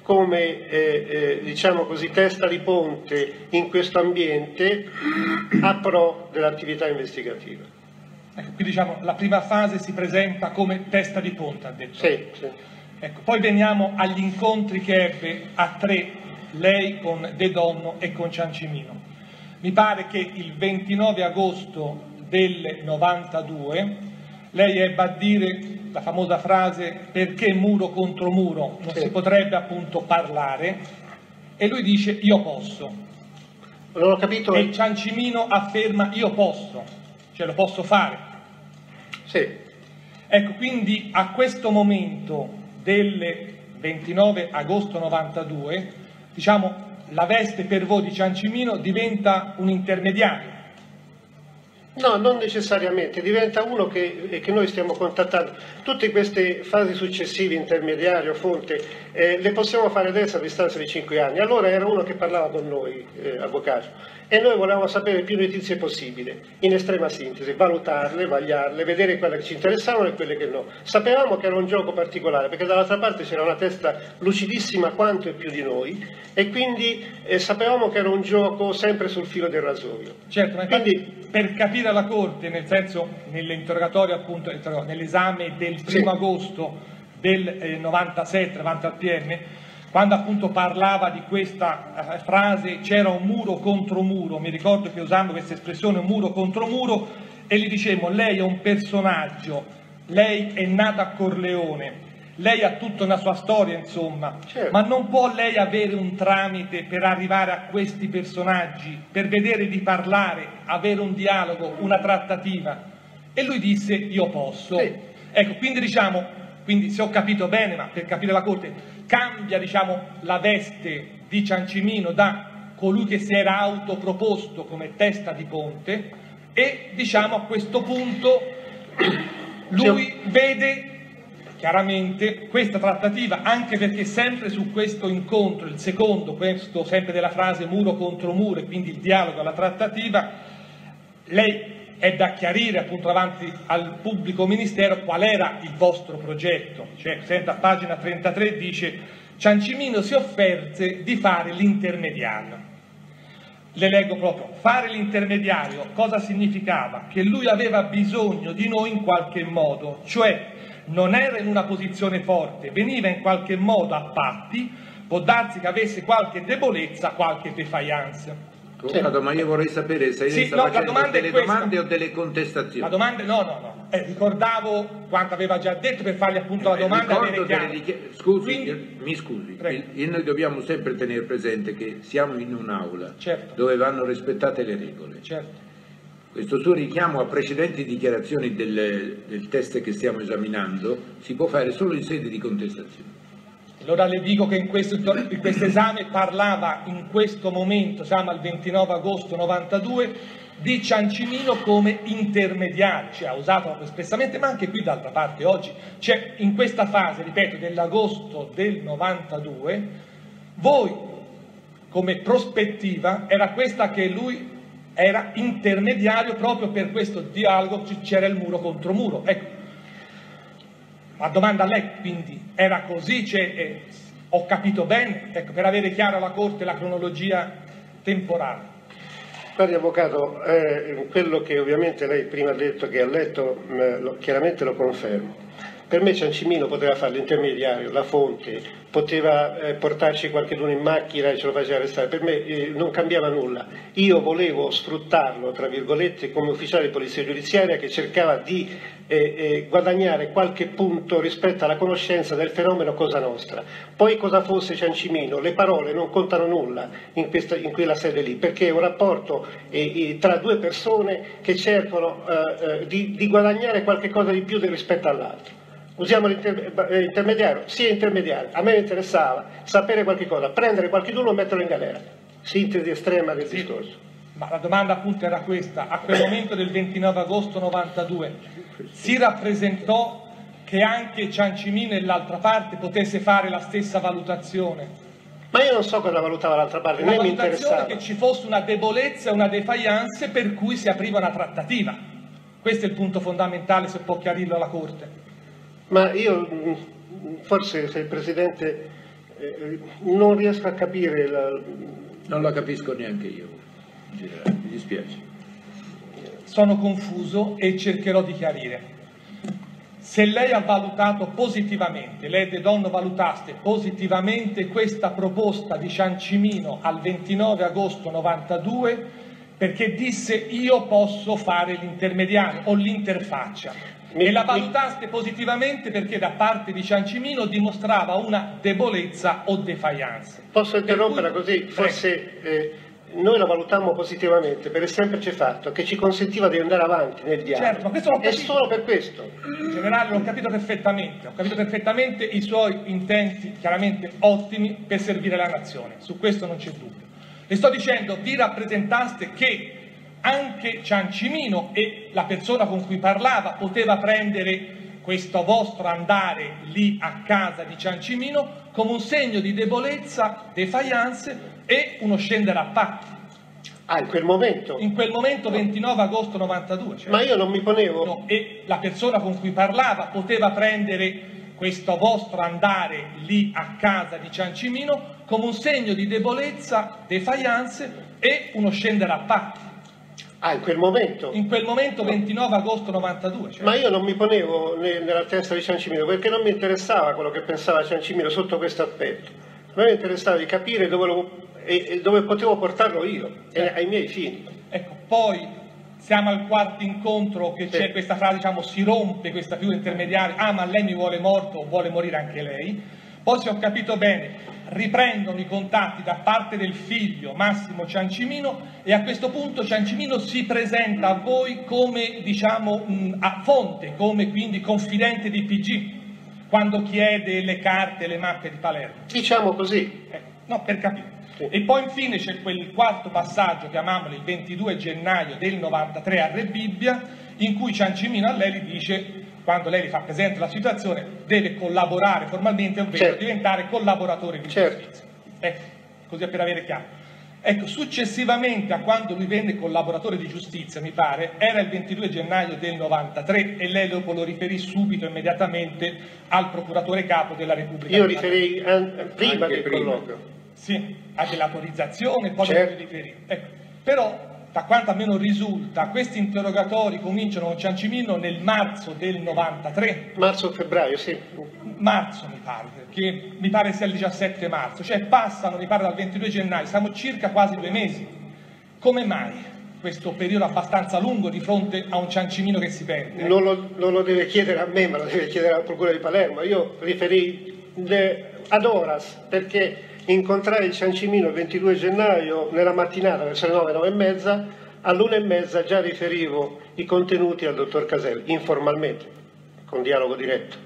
come, eh, eh, diciamo così, testa di ponte in questo ambiente a pro dell'attività investigativa. Ecco, qui diciamo la prima fase si presenta come testa di ponte, ha detto. Sì, sì. Ecco, poi veniamo agli incontri che ebbe a tre, lei con De Donno e con Ciancimino. Mi pare che il ventinove agosto del novantadue lei ebbe a dire la famosa frase perché muro contro muro non sì. si potrebbe appunto parlare, e lui dice io posso. Non ho capito. E Ciancimino afferma io posso, cioè lo posso fare. Sì. Ecco, quindi a questo momento del ventinove agosto novantadue, diciamo, la veste per voi di Ciancimino diventa un intermediario? No, non necessariamente, diventa uno che, che noi stiamo contattando. Tutte queste fasi successive, intermediario, fonte, eh, le possiamo fare adesso a distanza di cinque anni. Allora era uno che parlava con noi, eh, avvocato, e noi volevamo sapere più notizie possibile, in estrema sintesi, valutarle, vagliarle, vedere quelle che ci interessavano e quelle che no. Sapevamo che era un gioco particolare, perché dall'altra parte c'era una testa lucidissima quanto e più di noi, e quindi eh, sapevamo che era un gioco sempre sul filo del rasoio. Certo, ma quindi, per capire alla Corte, nel senso nell'interrogatorio appunto, nell'esame del primo sì. agosto del eh, novantasette davanti al P M, quando appunto parlava di questa eh, frase c'era un muro contro muro, mi ricordo che usando questa espressione un muro contro muro, e gli dicevo lei è un personaggio, lei è nata a Corleone, lei ha tutta una sua storia insomma, certo. Ma non può lei avere un tramite per arrivare a questi personaggi, per vedere di parlare, avere un dialogo, una trattativa? E lui disse io posso. Sì. Ecco, quindi diciamo, quindi se ho capito bene, ma per capire la Corte, cambia diciamo la veste di Ciancimino da colui che si era autoproposto come testa di ponte, e diciamo a questo punto lui sì. vede Chiaramente questa trattativa, anche perché sempre su questo incontro, il secondo, questo sempre della frase muro contro muro, e quindi il dialogo alla trattativa, lei è da chiarire appunto davanti al pubblico ministero qual era il vostro progetto, cioè sempre a pagina trentatré dice: Ciancimino si offerse di fare l'intermediario. Le leggo proprio, fare l'intermediario cosa significava? Che lui aveva bisogno di noi in qualche modo, cioè non era in una posizione forte, veniva in qualche modo a patti, può darsi che avesse qualche debolezza, qualche defiance. Certo, ma io vorrei sapere se sì, lei sta no, facendo delle domande o delle contestazioni. La domanda, no, no, no. Eh, ricordavo quanto aveva già detto per fargli appunto eh, la domanda. Delle scusi, Quindi... mi scusi, il, noi dobbiamo sempre tenere presente che siamo in un'aula certo. dove vanno rispettate le regole. Certo. Questo suo richiamo a precedenti dichiarazioni del, del test che stiamo esaminando si può fare solo in sede di contestazione. Allora le dico che in questo, in questo esame parlava in questo momento, siamo al ventinove agosto novantadue, di Ciancimino come intermediario, cioè ha usato espressamente, ma anche qui d'altra parte oggi, cioè in questa fase, ripeto, dell'agosto del novantadue, voi come prospettiva era questa che lui era intermediario proprio per questo dialogo, c'era il muro contro muro, ecco. La domanda a lei quindi era così, cioè, eh, ho capito bene, ecco, per avere chiara la Corte la cronologia temporale. Guardi Avvocato, eh, quello che ovviamente lei prima ha detto che ha letto, mh, lo, chiaramente lo confermo. Per me Ciancimino poteva fare l'intermediario, la fonte, poteva eh, portarci qualcuno in macchina e ce lo faceva restare, per me eh, non cambiava nulla. Io volevo sfruttarlo, tra virgolette, come ufficiale di polizia giudiziaria che cercava di... E, e guadagnare qualche punto rispetto alla conoscenza del fenomeno Cosa Nostra. Poi cosa fosse Ciancimino, le parole non contano nulla in, questa, in quella sede lì, perché è un rapporto eh, eh, tra due persone che cercano eh, eh, di, di guadagnare qualche cosa di più rispetto all'altro. Usiamo l'intermediario, sia intermediario, a me interessava sapere qualche cosa, prendere qualcuno e metterlo in galera. Sintesi estrema del sì. discorso. Ma la domanda appunto era questa, a quel momento del ventinove agosto novantadue si rappresentò che anche Ciancimino e l'altra parte potesse fare la stessa valutazione? Ma io non so cosa valutava l'altra parte, né mi interessava. La valutazione che ci fosse una debolezza, una defiance per cui si apriva una trattativa. Questo è il punto fondamentale, se può chiarirlo alla Corte. Ma io, forse se il Presidente, eh, non riesco a capire... La... Non la capisco neanche io. Mi dispiace. Sono confuso e cercherò di chiarire. Se lei ha valutato positivamente, lei De Donno valutaste positivamente questa proposta di Ciancimino al ventinove agosto novantadue perché disse io posso fare l'intermediario o l'interfaccia. E la valutaste positivamente perché da parte di Ciancimino dimostrava una debolezza o defiance. Posso interromperla cui... così? Forse... Eh... Noi la valutammo positivamente per il semplice fatto che ci consentiva di andare avanti nel dialogo. Certo, è solo per questo. Generale, l'ho capito perfettamente, ho capito perfettamente i suoi intenti, chiaramente ottimi, per servire la nazione. Su questo non c'è dubbio. Le sto dicendo, vi rappresentaste che anche Ciancimino e la persona con cui parlava poteva prendere questo vostro andare lì a casa di Ciancimino come un segno di debolezza, defiance e uno scendere a patti. Ah, in quel momento? In quel momento, ventinove agosto novantadue. Cioè, ma io non mi ponevo. No, e la persona con cui parlava poteva prendere questo vostro andare lì a casa di Ciancimino come un segno di debolezza, defiance e uno scendere a patti. Ah, in quel momento? In quel momento, ventinove agosto novantadue. Cioè. Ma io non mi ponevo nella testa di Ciancimino perché non mi interessava quello che pensava Ciancimino sotto questo aspetto. A me interessava di capire dove lo... e dove potevo portarlo io, sì. ai miei fini. Ecco, poi siamo al quarto incontro che sì. c'è questa frase, diciamo, si rompe questa figura intermediaria, ah ma lei mi vuole morto o vuole morire anche lei. Poi se ho capito bene, riprendono i contatti da parte del figlio Massimo Ciancimino e a questo punto Ciancimino si presenta a voi come, diciamo, a fonte, come quindi confidente di P G, quando chiede le carte, le mappe di Palermo. Diciamo così. Eh, no, per capire. E poi infine c'è quel quarto passaggio, chiamiamolo il ventidue gennaio del novantatré a Rebibbia, in cui Ciancimino Alleli dice quando lei fa presente la situazione, deve collaborare formalmente, ovvero certo. diventare collaboratore di certo. giustizia. Ecco, così per avere chiaro. Ecco, successivamente a quando lui venne collaboratore di giustizia, mi pare, era il ventidue gennaio del novantatré e lei lo, lo riferì subito, immediatamente, al procuratore capo della Repubblica. Io riferì an prima anche del prima. colloquio. Sì, anche l'autorizzazione, poi certo. lo riferì. Ecco, però, da quanto a me non risulta, questi interrogatori cominciano con Ciancimino nel marzo del novantatré. Marzo-febbraio, sì. Marzo mi pare, che mi pare sia il diciassette marzo, cioè passano, mi pare, dal ventidue gennaio, siamo circa quasi due mesi. Come mai questo periodo abbastanza lungo di fronte a un Ciancimino che si perde? Non lo, non lo deve chiedere a me, ma lo deve chiedere alla Procura di Palermo. Io riferì le, ad Oras, perché... incontrai il Ciancimino il ventidue gennaio nella mattinata verso le nove, nove e mezza, all'una e mezza già riferivo i contenuti al dottor Caselli, informalmente, con dialogo diretto.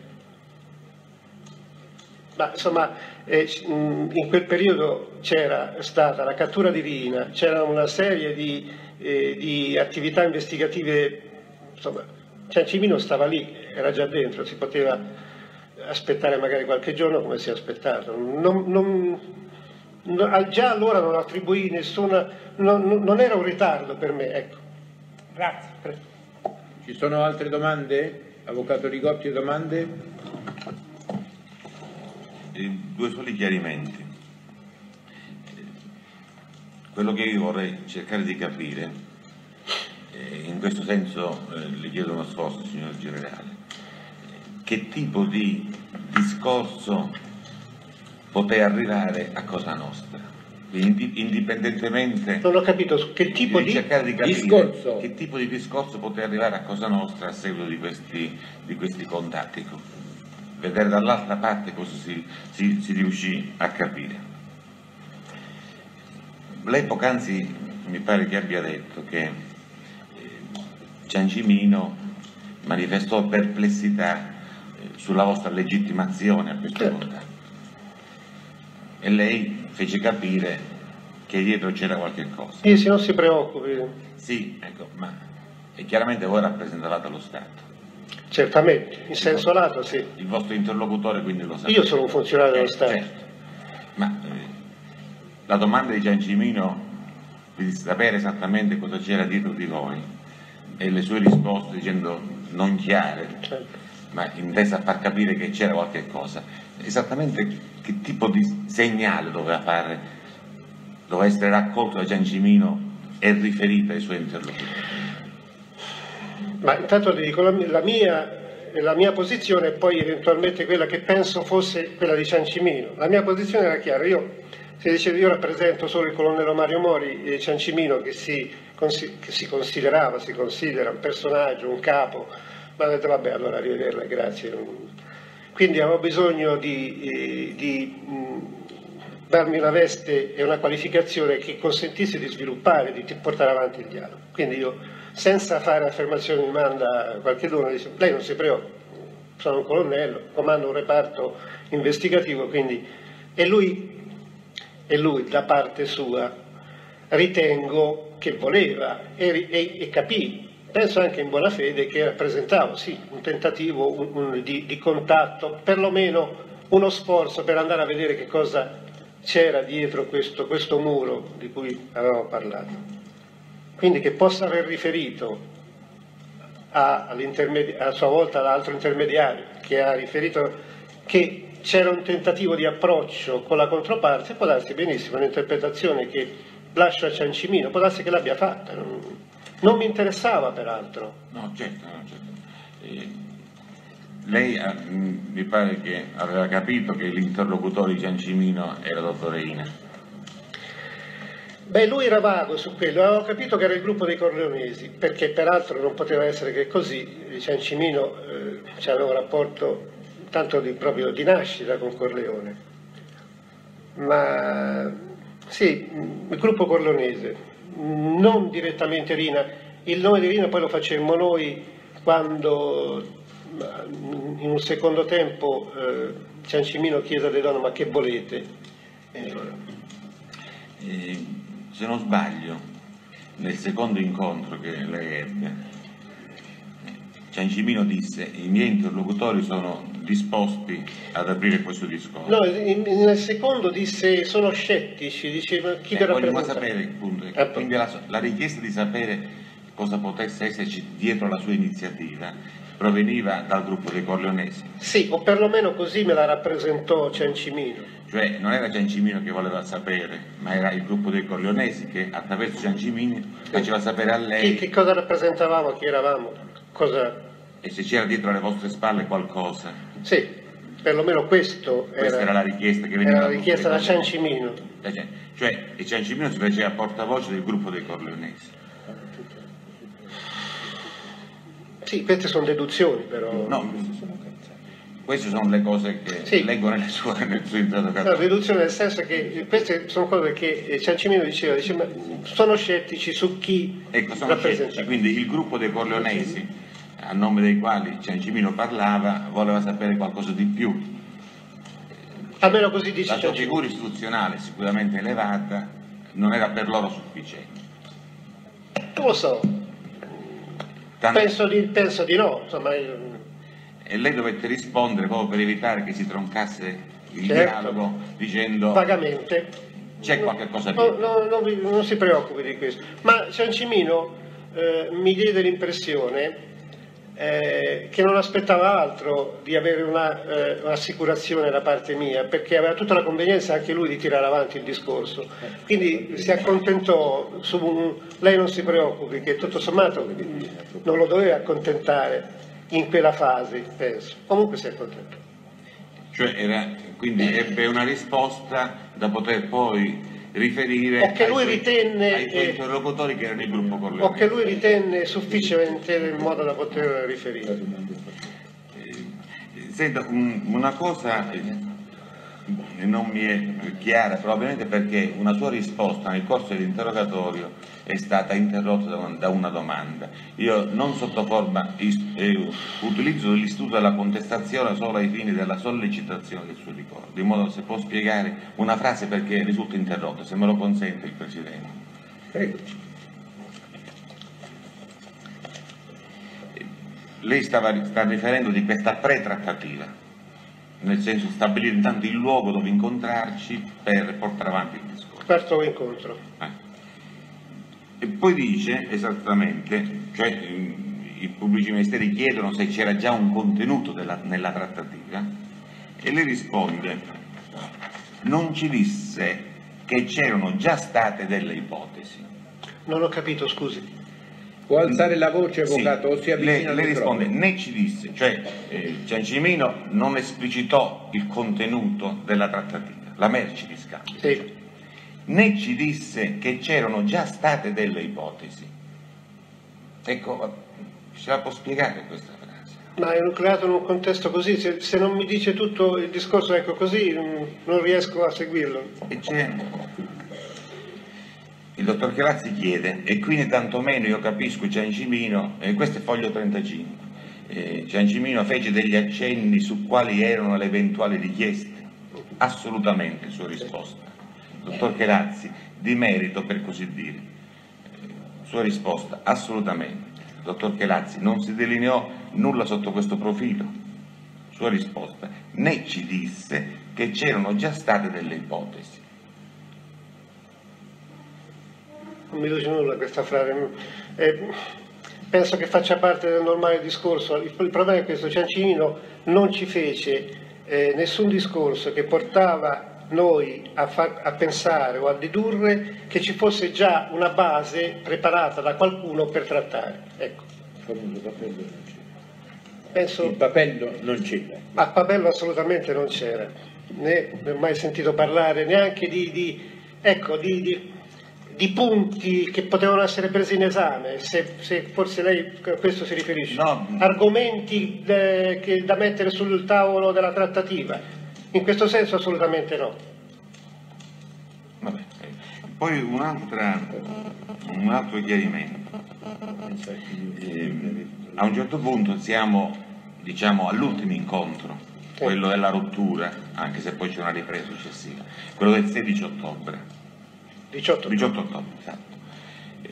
Ma insomma, eh, in quel periodo c'era stata la cattura di Riina, c'era una serie di, eh, di attività investigative, insomma, Ciancimino stava lì, era già dentro, si poteva... aspettare magari qualche giorno come si è aspettato. Non, non, non, già allora non attribuì nessuna, non, non era un ritardo per me, ecco. Grazie. Prego. Ci sono altre domande? Avvocato Rigotti, domande? Eh, due soli chiarimenti. Quello che io vorrei cercare di capire, eh, in questo senso eh, le chiedo uno sforzo, signor Generale. Che tipo di discorso poté arrivare a Cosa Nostra? Indipendentemente... Non ho capito, che tipo di, di discorso? Che tipo di discorso poté arrivare a Cosa Nostra a seguito di questi, di questi contatti? Vedere dall'altra parte cosa si, si, si riuscì a capire. Lei poc'anzi mi pare che abbia detto che Ciancimino manifestò perplessità sulla vostra legittimazione a questo certo. contatto, e lei fece capire che dietro c'era qualche cosa. Sì, se non si preoccupi. Sì, ecco, ma e chiaramente voi rappresentavate lo Stato. Certamente, in senso il lato sì. Il vostro interlocutore quindi lo sa. Io sono un funzionario dello Stato. Certo. Ma eh, la domanda di Ciancimino di sapere esattamente cosa c'era dietro di voi e le sue risposte dicendo non chiare. Certo. Ma intesa a far capire che c'era qualche cosa, esattamente che tipo di segnale doveva fare, doveva essere raccolto da Ciancimino e riferito ai suoi interlocutori? Ma intanto ti dico la mia, la mia, la mia posizione e poi eventualmente quella che penso fosse quella di Ciancimino. La mia posizione era chiara, io, se dicevo, io rappresento solo il colonnello Mario Mori e Ciancimino che si, che si considerava, si considera un personaggio, un capo. Ma ho detto vabbè, allora arrivederla, grazie. Quindi avevo bisogno di, di darmi una veste e una qualificazione che consentisse di sviluppare, di portare avanti il dialogo. Quindi io, senza fare affermazioni, mi manda qualche dono, dice, lei non si preoccupa, sono un colonnello, comando un reparto investigativo, quindi... E lui, e lui da parte sua, ritengo che voleva e, e, e capì. Penso anche in buona fede che rappresentavo, sì, un tentativo un, un, di, di contatto, perlomeno uno sforzo per andare a vedere che cosa c'era dietro questo, questo muro di cui avevamo parlato. Quindi che possa aver riferito a, a sua volta all'altro intermediario, che ha riferito che c'era un tentativo di approccio con la controparte, può darsi benissimo, un'interpretazione che lascio a Ciancimino, può darsi che l'abbia fatta. Non... Non mi interessava peraltro. No, certo, no, certo. Eh, lei ha, mh, mi pare che aveva capito che l'interlocutore di Ciancimino era il dottor Riina. Beh, lui era vago su quello, avevo capito che era il gruppo dei Corleonesi, perché peraltro non poteva essere che così. Ciancimino eh, aveva un rapporto tanto di, proprio di nascita con Corleone. Ma sì, il gruppo Corleonese. Non direttamente Riina, il nome di Riina poi lo facemmo noi quando in un secondo tempo eh, Ciancimino chiese a De Donno ma che volete? E allora... eh, se non sbaglio, nel secondo incontro che lei ebbe, Ciancimino disse: i miei interlocutori sono disposti ad aprire questo discorso. No, nel secondo disse: sono scettici, diceva chi eh, vogliono sapere, appunto, ah, quindi la, la richiesta di sapere cosa potesse esserci dietro la sua iniziativa proveniva dal gruppo dei Corleonesi. Sì, o perlomeno così me la rappresentò Ciancimino. Cioè non era Ciancimino che voleva sapere, ma era il gruppo dei Corleonesi che attraverso Ciancimino faceva sapere a lei che cosa rappresentavamo, chi eravamo, cosa... e se c'era dietro alle vostre spalle qualcosa. Sì, perlomeno questo era... Questa era la richiesta che veniva, era la richiesta da Ciancimino. Cioè, e Ciancimino si faceva portavoce del gruppo dei Corleonesi. Sì, queste sono deduzioni, però... No, queste sono le cose che sì. leggo nel suo, nel suo interrogatorio. No, deduzione nel senso che queste sono cose che Ciancimino diceva, diceva sono scettici su chi ecco, sono scettici, quindi il gruppo dei Corleonesi, a nome dei quali Ciancimino parlava, voleva sapere qualcosa di più. Almeno così dice Ciancimino. La sua figura istituzionale, sicuramente elevata, non era per loro sufficiente. Non lo so. Tanto... Penso, di, penso di no, insomma... Io... E lei dovette rispondere proprio per evitare che si troncasse il certo. dialogo dicendo... Vagamente. C'è no, qualche cosa di... No, no, no, non si preoccupi di questo. Ma Ciancimino eh, mi diede l'impressione eh, che non aspettava altro di avere un'assicurazione eh, da parte mia, perché aveva tutta la convenienza anche lui di tirare avanti il discorso. Quindi si accontentò su un... Lei non si preoccupi, che tutto sommato... Non lo doveva accontentare in quella fase, penso. Comunque si è accontentato. Cioè era, quindi ebbe una risposta da poter poi riferire o che lui suoi, ritenne, ai suoi interlocutori che erano il gruppo Corleone. O che lui ritenne sufficiente in modo da poter riferire. Senta, un, una cosa non mi è chiara, probabilmente perché una sua risposta nel corso dell'interrogatorio è stata interrotta da una domanda. Io non sotto forma eh, utilizzo l'istituto della contestazione solo ai fini della sollecitazione del suo ricordo, in modo che se può spiegare una frase perché risulta interrotta, se me lo consente il Presidente. Prego. Lei stava, sta riferendo di questa pretrattativa, nel senso stabilire intanto il luogo dove incontrarci per portare avanti il discorso. Quarto incontro. Eh. E poi dice esattamente, cioè i pubblici ministeri chiedono se c'era già un contenuto della, nella trattativa e lei risponde: non ci disse che c'erano già state delle ipotesi. Non ho capito, scusi. Può alzare la voce, avvocato, sì, o si avvicina? Lei risponde, né ci disse, cioè eh, Ciancimino non esplicitò il contenuto della trattativa, la merce di scambio, sì. Né ci disse che c'erano già state delle ipotesi. Ecco, ce la può spiegare questa frase? Ma è nucleato in un contesto così, se, se non mi dice tutto il discorso, ecco così, non riesco a seguirlo. E c'è... Il dottor Chelazzi chiede, e quindi tantomeno io capisco Ciancimino, eh, questo è foglio trentacinque, eh, Ciancimino fece degli accenni su quali erano le eventuali richieste? Assolutamente, sua risposta. Dottor Chelazzi, di merito per così dire, eh, sua risposta, assolutamente. Dottor Chelazzi, non si delineò nulla sotto questo profilo, sua risposta, né ci disse che c'erano già state delle ipotesi. Non mi dice nulla questa frase, eh, penso che faccia parte del normale discorso. Il problema è questo: Ciancimino non ci fece eh, nessun discorso che portava noi a, far, a pensare o a dedurre che ci fosse già una base preparata da qualcuno per trattare. Ecco. Il papello non c'era. Penso... Il papello non c'era. Ma il papello assolutamente non c'era, né ho mai sentito parlare neanche di... di ecco, di... di di punti che potevano essere presi in esame, se, se forse lei a questo si riferisce, no. Argomenti de, che, da mettere sul tavolo della trattativa, in questo senso assolutamente no. Vabbè. Poi un'altra, un altro chiarimento, eh, a un certo punto siamo diciamo all'ultimo incontro, sì. Quello della rottura, anche se poi c'è una ripresa successiva, quello del sedici ottobre. diciotto ottobre, esatto.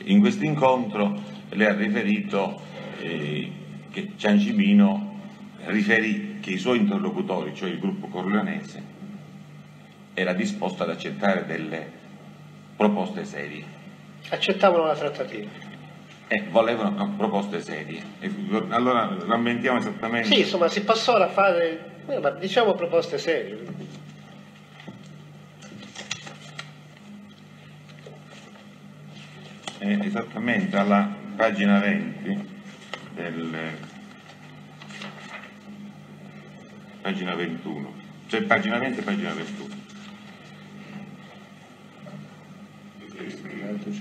In questo incontro lei ha riferito eh, che Ciancimino riferì che i suoi interlocutori, cioè il gruppo corleonese, era disposto ad accettare delle proposte serie. Accettavano la trattativa. Eh, volevano proposte serie. Allora rammentiamo esattamente. Sì, insomma, si passò a fare, diciamo, proposte serie. Eh, esattamente alla pagina venti del pagina ventuno, cioè pagina venti e pagina ventuno.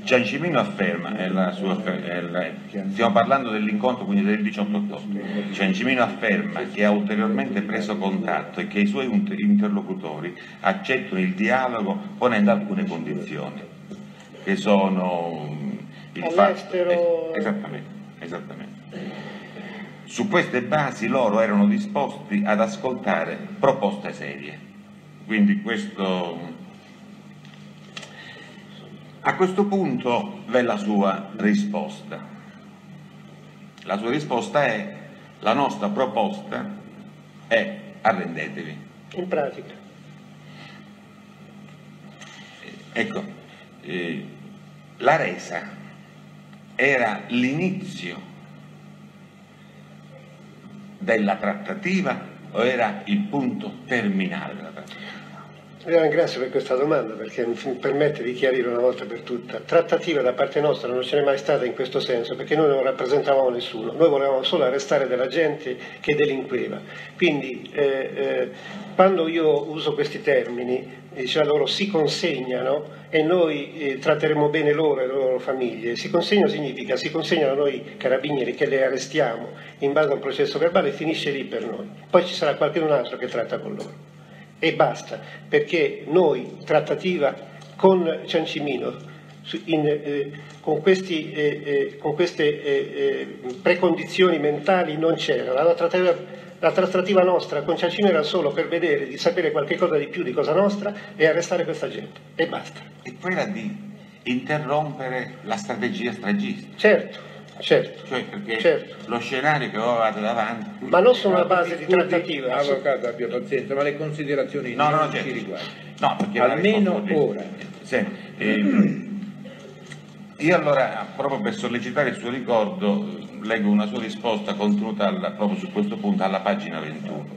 Ciancimino afferma, è la sua, è la, stiamo parlando dell'incontro quindi del diciotto ottobre, Ciancimino afferma che ha ulteriormente preso contatto e che i suoi interlocutori accettano il dialogo ponendo alcune condizioni, che sono il fatto, esattamente, esattamente. Su queste basi loro erano disposti ad ascoltare proposte serie, quindi questo... A questo punto v'è la sua risposta. La sua risposta è: la nostra proposta è arrendetevi. In pratica. Ecco, eh, la resa era l'inizio della trattativa o era il punto terminale della trattativa? Vi ringrazio per questa domanda perché mi permette di chiarire una volta per tutta. Trattativa da parte nostra non ce n'è mai stata in questo senso, perché noi non rappresentavamo nessuno, noi volevamo solo arrestare della gente che delinqueva. Quindi eh, eh, quando io uso questi termini, cioè loro si consegnano e noi eh, tratteremo bene loro e le loro famiglie. Si consegna significa si consegnano noi carabinieri che le arrestiamo in base a un processo verbale e finisce lì per noi. Poi ci sarà qualcun altro che tratta con loro. E basta, perché noi trattativa con Ciancimino in, eh, con, questi, eh, eh, con queste eh, eh, precondizioni mentali non c'era. La trattativa, la trattativa nostra con Ciancimino era solo per vedere, di sapere qualche cosa di più di Cosa Nostra e arrestare questa gente, e basta. E quella di interrompere la strategia stragista. Certo. Certo, cioè perché certo. Lo scenario che avevate davanti, ma non sono una base di trattativa. Avvocato, abbia pazienza, ma le considerazioni no, non no, ci certo. riguardano. No, perché almeno ora. Sì. Eh, io allora, proprio per sollecitare il suo ricordo, leggo una sua risposta contenuta alla, proprio su questo punto alla pagina ventuno.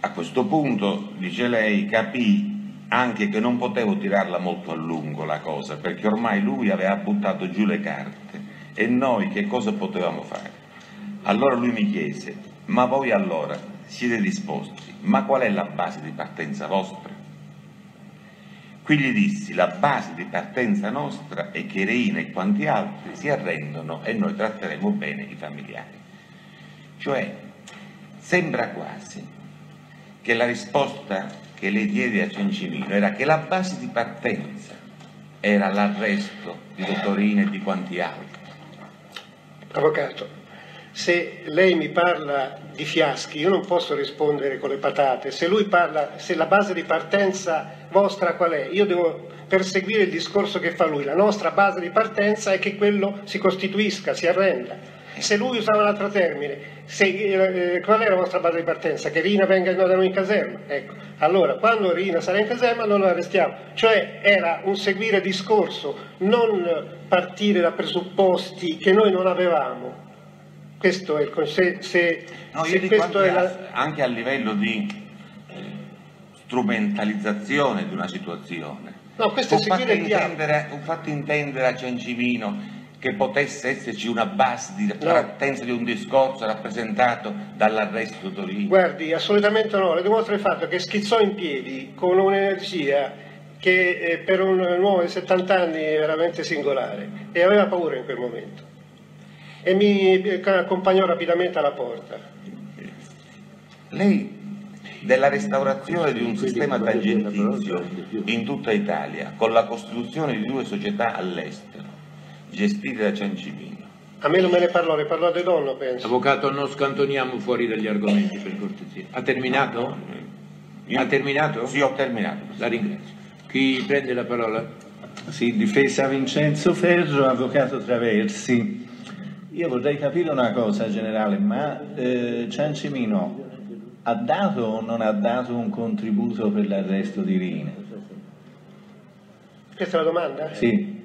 A questo punto, dice lei, capì anche che non potevo tirarla molto a lungo la cosa, perché ormai lui aveva buttato giù le carte e noi che cosa potevamo fare? Allora lui mi chiese: ma voi allora siete disposti, ma qual è la base di partenza vostra? Qui gli dissi: la base di partenza nostra è che Riina e quanti altri si arrendono e noi tratteremo bene i familiari. Cioè sembra quasi che la risposta che lei diede a Ciancimino era che la base di partenza era l'arresto di dottor Riina e di quanti altri. Avvocato, se lei mi parla di fiaschi io non posso rispondere con le patate. Se lui parla, se la base di partenza vostra qual è, io devo perseguire il discorso che fa lui. La nostra base di partenza è che quello si costituisca, si arrenda. Se lui usava un altro termine, se, eh, qual era la vostra base di partenza? Che Riina venga da noi in caserma? Ecco, allora quando Riina sarà in caserma non lo arrestiamo. Cioè era un seguire discorso, non partire da presupposti che noi non avevamo. Questo è il se, se, no, se questo è la... Anche a livello di strumentalizzazione di una situazione. No, questo ho è seguire fatto intendere, ho fatto intendere a Ciancimino che potesse esserci una base di partenza no. di un discorso rappresentato dall'arresto di Torino? Guardi, assolutamente no, le dimostra il fatto che schizzò in piedi con un'energia che eh, per un uomo di settanta anni è veramente singolare e aveva paura in quel momento e mi accompagnò rapidamente alla porta. Lei della restaurazione di un sistema tangentizio in tutta Italia con la costituzione di due società all'estero gestite da Ciancimino. A me non me ne parlò, ne parlò De Donno, penso. Avvocato, non scantoniamo fuori dagli argomenti, per cortesia. Ha terminato? No, no. Io... Ha terminato? Sì, ho terminato. La ringrazio. Chi prende la parola? Sì, difesa Vincenzo Ferro, avvocato Traversi. Io vorrei capire una cosa, generale, ma eh, Ciancimino ha dato o non ha dato un contributo per l'arresto di Riina? Questa è la domanda? Sì.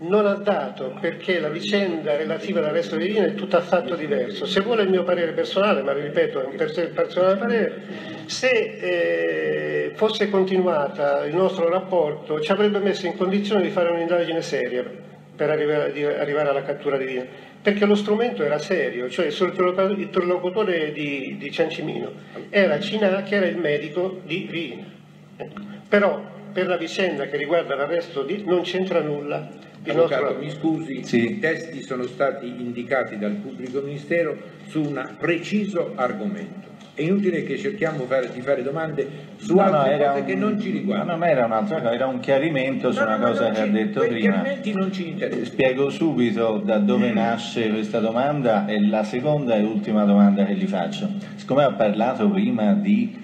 Non ha dato, perché la vicenda relativa all'arresto di Riina è tutt'affatto diverso. Se vuole il mio parere personale, ma ripeto, è un personale parere, se eh, fosse continuata il nostro rapporto ci avrebbe messo in condizione di fare un'indagine seria per arrivare, di, arrivare alla cattura di Riina, perché lo strumento era serio, cioè il interlocutore di, di Ciancimino era Cinà, che era il medico di Riina. Però per la vicenda che riguarda l'arresto di non c'entra nulla. Avvocato, mi scusi, sì. I testi sono stati indicati dal pubblico ministero su un preciso argomento. È inutile che cerchiamo fare, di fare domande su no, altre no, cose un... che non ci riguardano. No, no, era un'altra cosa, era un chiarimento no, su una no, cosa che ci... ha detto Quei prima. Non ci interessa. Spiego subito da dove mm. nasce questa domanda, e la seconda e ultima domanda che gli faccio. Siccome ha parlato prima di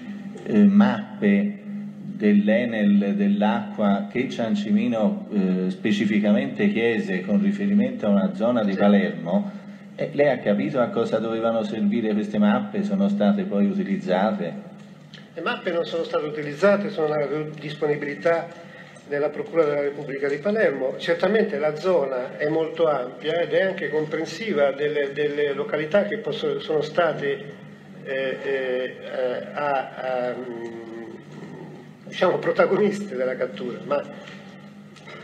eh, mappe dell'Enel, dell'acqua, che Ciancimino eh, specificamente chiese con riferimento a una zona di Palermo, eh, lei ha capito a cosa dovevano servire queste mappe? Sono state poi utilizzate? Le mappe non sono state utilizzate, sono a disponibilità della Procura della Repubblica di Palermo. Certamente la zona è molto ampia ed è anche comprensiva delle, delle località che possono, sono state eh, eh, a... a diciamo protagoniste della cattura, ma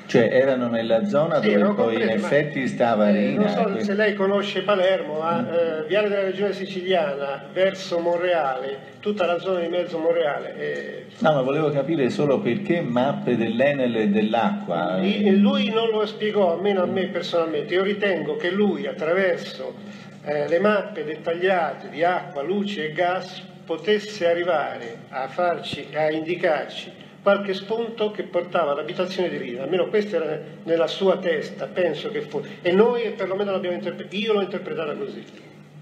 cioè erano nella zona sì, dove poi in effetti stava Riina. Non so quindi... se lei conosce Palermo, a eh, Viale della Regione Siciliana verso Monreale, tutta la zona di mezzo Monreale. Eh... No, ma volevo capire solo perché mappe dell'Enel e dell'acqua. Eh... Lui non lo spiegò, almeno a me personalmente. Io ritengo che lui attraverso eh, le mappe dettagliate di acqua, luce e gas potesse arrivare a farci, a indicarci qualche spunto che portava all'abitazione di Riina, almeno questa era nella sua testa, penso che fosse, e noi perlomeno l'abbiamo interpretata, io l'ho interpretata così.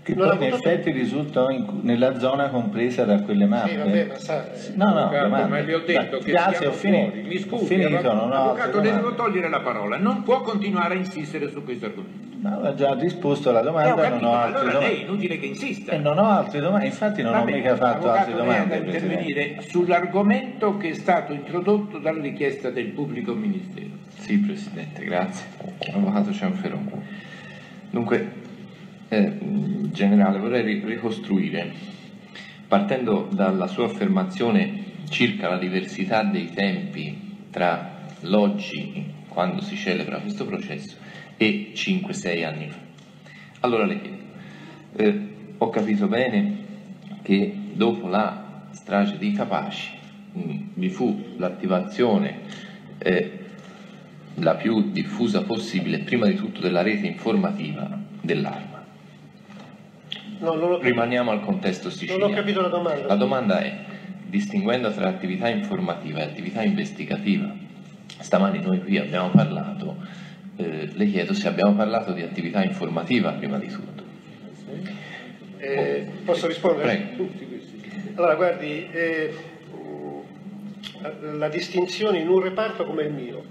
Che non poi in effetti risultò in, nella zona compresa da quelle mappe. Sì, vabbè, ma sa, no, no, avvocato, ma le ho detto da, che grazie, ho finito, mi scusi, ho finito, avvocato, no, avvocato le devo togliere la parola, non può continuare a insistere su questo argomento. No, ho già risposto alla domanda, eh, ho capito, non ho altre allora domande. Lei è inutile che insista. E eh, non ho altre domande, infatti non vabbè, ho mica fatto altre domande. Voglio intervenire sull'argomento che è stato introdotto dalla richiesta del pubblico ministero. Sì, Presidente, grazie. Avvocato Cianferoni. Dunque, eh, generale, vorrei ricostruire, partendo dalla sua affermazione circa la diversità dei tempi tra l'oggi, quando si celebra questo processo, e cinque sei anni fa. Allora le chiedo, eh, ho capito bene che dopo la strage di Capaci mh, vi fu l'attivazione eh, la più diffusa possibile, prima di tutto della rete informativa dell'Arma. No, rimaniamo al contesto siciliano. Non ho capito la domanda. La domanda è, distinguendo tra attività informativa e attività investigativa, stamani noi qui abbiamo parlato, eh, le chiedo se abbiamo parlato di attività informativa prima di tutto. Eh, oh, posso rispondere? Prego. Allora, guardi, eh, la distinzione in un reparto come il mio,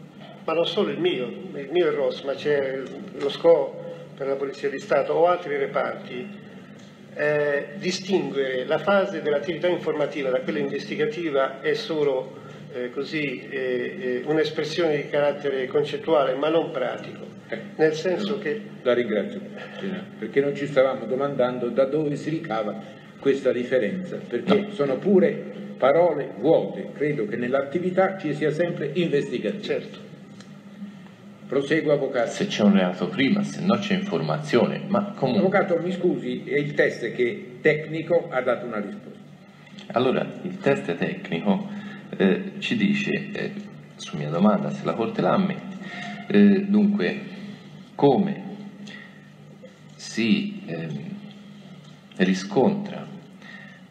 ma non solo il mio, il mio è il R O S, ma c'è lo S C O per la Polizia di Stato o altri reparti. Eh, distinguere la fase dell'attività informativa da quella investigativa è solo eh, così eh, eh, un'espressione di carattere concettuale, ma non pratico, eh, nel senso che la ringrazio perché non ci stavamo domandando da dove si ricava questa differenza, perché no, sono pure parole vuote. Credo che nell'attività ci sia sempre investigazione. Certo. Proseguo, avvocato. Se c'è un reato prima, se no c'è informazione, ma comunque... Avvocato, mi scusi, è il test che tecnico ha dato una risposta. Allora, il test tecnico eh, ci dice, eh, su mia domanda, se la Corte la ammette, eh, dunque, come si eh, riscontra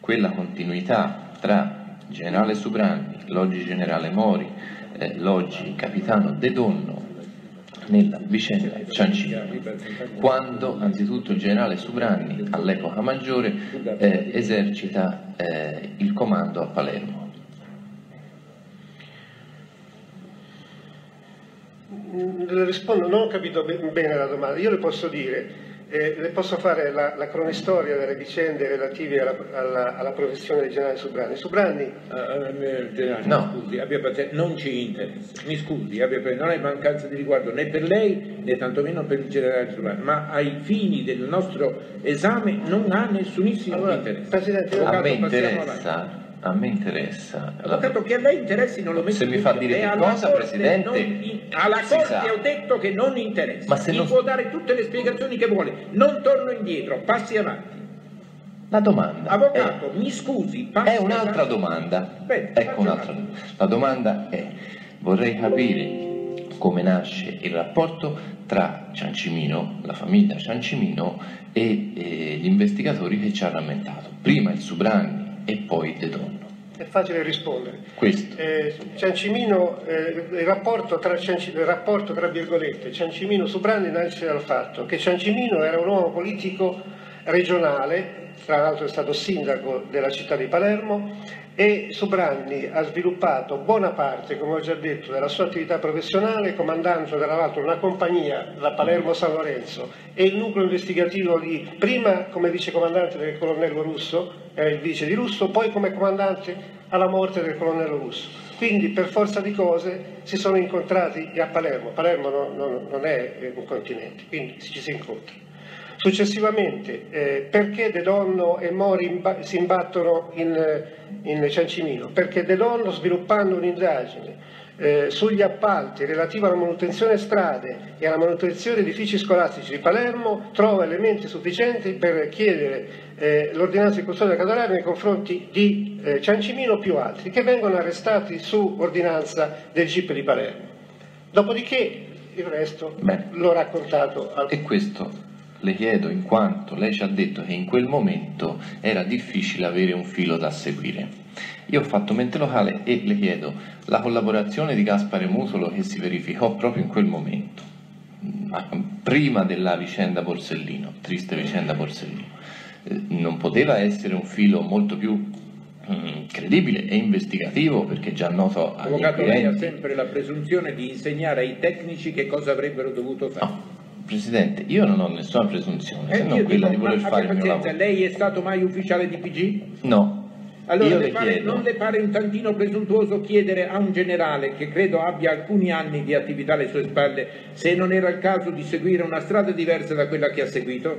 quella continuità tra generale Subranni, l'oggi generale Mori, eh, l'oggi capitano De Donno, nella vicenda Ciancimino, quando anzitutto il generale Subranni, all'epoca maggiore, eh, esercita eh, il comando a Palermo. Rispondo, non ho capito ben, bene la domanda. Io le posso dire Eh, le posso fare la, la cronistoria delle vicende relative alla, alla, alla professione del generale Subranni. Subranni... Uh, generale, no. Scusi, abbia pazienza, non ci interessa, mi scusi, abbia pazienza, non è mancanza di riguardo né per lei né tantomeno per il generale Subranni, ma ai fini del nostro esame non ha nessunissimo allora, interesse. Presidente, avvocato, a me interessa, a me interessa. Avvocato, la... che a lei interessi non lo metto. Se mi fa dire che cosa, corte, Presidente... Non... Alla Corte ho detto che non interessa, ma se non... mi può dare tutte le spiegazioni che vuole, non torno indietro, passi avanti. La domanda... Avvocato, è... mi scusi, passi avanti. È un'altra domanda. Aspetta, ecco un'altra domanda. La domanda è, vorrei capire come nasce il rapporto tra Ciancimino, la famiglia Ciancimino e eh, gli investigatori che ci ha rammentato. Prima il Subranni e poi De Donno. È facile rispondere. Questo. Eh, Ciancimino, eh, il, rapporto tra, il rapporto tra virgolette Ciancimino-Subranni nasce dal fatto che Ciancimino era un uomo politico regionale, tra l'altro è stato sindaco della città di Palermo, e Subranni ha sviluppato buona parte, come ho già detto, della sua attività professionale comandando tra l'altro una compagnia, la Palermo-San Lorenzo, e il nucleo investigativo di prima come vicecomandante del colonnello Russo, era il vice di Russo, poi come comandante alla morte del colonnello Russo. Quindi per forza di cose si sono incontrati a Palermo. Palermo non, non, non è un continente, quindi ci si incontra. Successivamente, eh, perché De Donno e Mori imba si imbattono in, in Ciancimino? Perché De Donno, sviluppando un'indagine eh, sugli appalti relativa alla manutenzione strade e alla manutenzione edifici scolastici di Palermo, trova elementi sufficienti per chiedere eh, l'ordinanza di custodia cautelare nei confronti di eh, Ciancimino più altri, che vengono arrestati su ordinanza del G I P di Palermo. Dopodiché il resto l'ho raccontato al... E questo... Le chiedo in quanto lei ci ha detto che in quel momento era difficile avere un filo da seguire. Io ho fatto mente locale e le chiedo la collaborazione di Gaspare Mutolo che si verificò proprio in quel momento, prima della vicenda Borsellino, triste vicenda Borsellino. Non poteva essere un filo molto più credibile e investigativo, perché già noto agli avvocati. Lei ha sempre la presunzione di insegnare ai tecnici che cosa avrebbero dovuto fare. No. Presidente, io non ho nessuna presunzione, eh, se non quella dico, di voler fare il mio lavoro. Lei è stato mai ufficiale di P G? No. Allora le pare, non le pare un tantino presuntuoso chiedere a un generale che credo abbia alcuni anni di attività alle sue spalle se non era il caso di seguire una strada diversa da quella che ha seguito?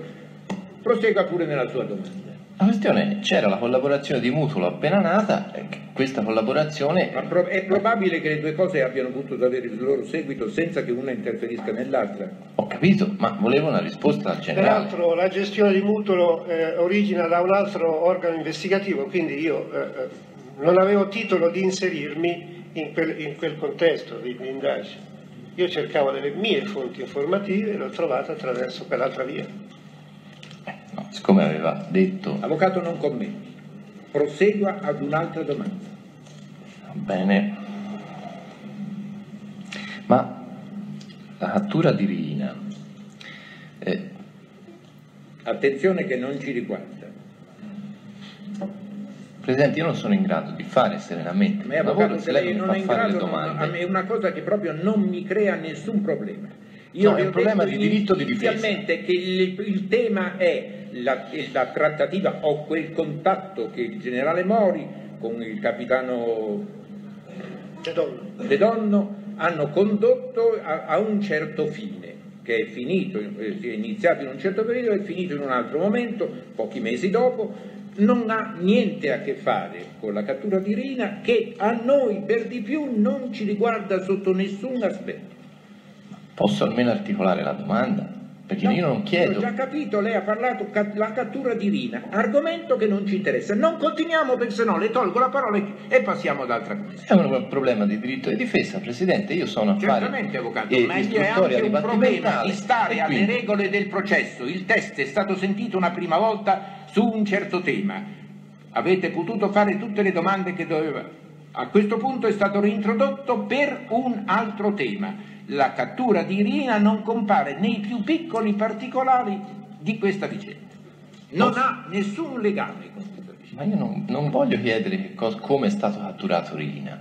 Prosegua pure nella sua domanda. La questione è, c'era la collaborazione di Mutolo appena nata, questa collaborazione... Ma pro è probabile che le due cose abbiano potuto avere il loro seguito senza che una interferisca nell'altra. Ho capito, ma volevo una risposta al generale. Peraltro la gestione di Mutolo eh, origina da un altro organo investigativo, quindi io eh, non avevo titolo di inserirmi in quel, in quel contesto di, di indagine. Io cercavo delle mie fonti informative e l'ho trovata attraverso quell'altra via. No, siccome aveva detto... Avvocato, non commenti, prosegua ad un'altra domanda. Va bene, ma la cattura di Riina eh... attenzione che non ci riguarda. Presidente, io non sono in grado di fare serenamente ma il lavoro se lei, lei non mi fa in fare grado, le domande. Non, è una cosa che proprio non mi crea nessun problema. Io no, è un problema di diritto di difesa. Inizialmente che il, il tema è la, la trattativa o quel contatto che il generale Mori con il capitano De Donno, De Donno hanno condotto a, a un certo fine, che è finito, è iniziato in un certo periodo e finito in un altro momento, pochi mesi dopo. Non ha niente a che fare con la cattura di Riina, che a noi per di più non ci riguarda sotto nessun aspetto. Posso almeno articolare la domanda? Perché no, io non chiedo... Ho già capito, lei ha parlato della cattura di Riina, argomento che non ci interessa. Non continuiamo, perché se no le tolgo la parola e passiamo ad altra cosa. È un problema di diritto di difesa, Presidente, io sono a fare... Certamente, Avvocato, ma è anche un problema di stare alle regole del processo. Il test è stato sentito una prima volta su un certo tema. Avete potuto fare tutte le domande che doveva. A questo punto è stato reintrodotto per un altro tema. La cattura di Riina non compare nei più piccoli particolari di questa vicenda, non no. ha nessun legame con questa vicenda. Ma io non, non voglio chiedere che cosa, come è stato catturato Riina,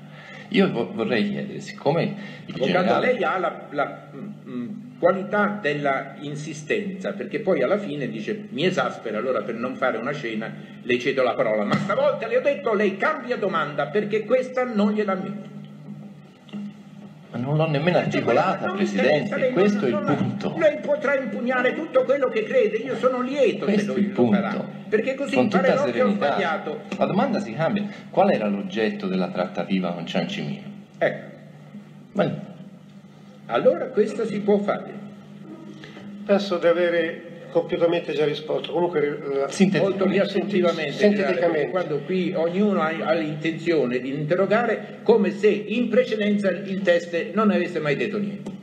Io vorrei chiedere, siccome il generale... lei ha la, la mh, qualità della insistenza, perché poi alla fine dice mi esaspera, allora per non fare una cena le cedo la parola, ma stavolta le ho detto lei cambia domanda perché questa non gliela metto. Ma non l'ho nemmeno articolata, Presidente, questo è il punto. Lei potrà impugnare tutto quello che crede, io sono lieto se lui lo farà, perché così parerò che ho sbagliato. La domanda si cambia, qual era l'oggetto della trattativa con Ciancimino? Ecco, ma... allora questo si può fare. Penso di avere completamente già risposto, comunque molto riassuntivamente, sinteticamente, quando qui ognuno ha l'intenzione di interrogare come se in precedenza il teste non avesse mai detto niente.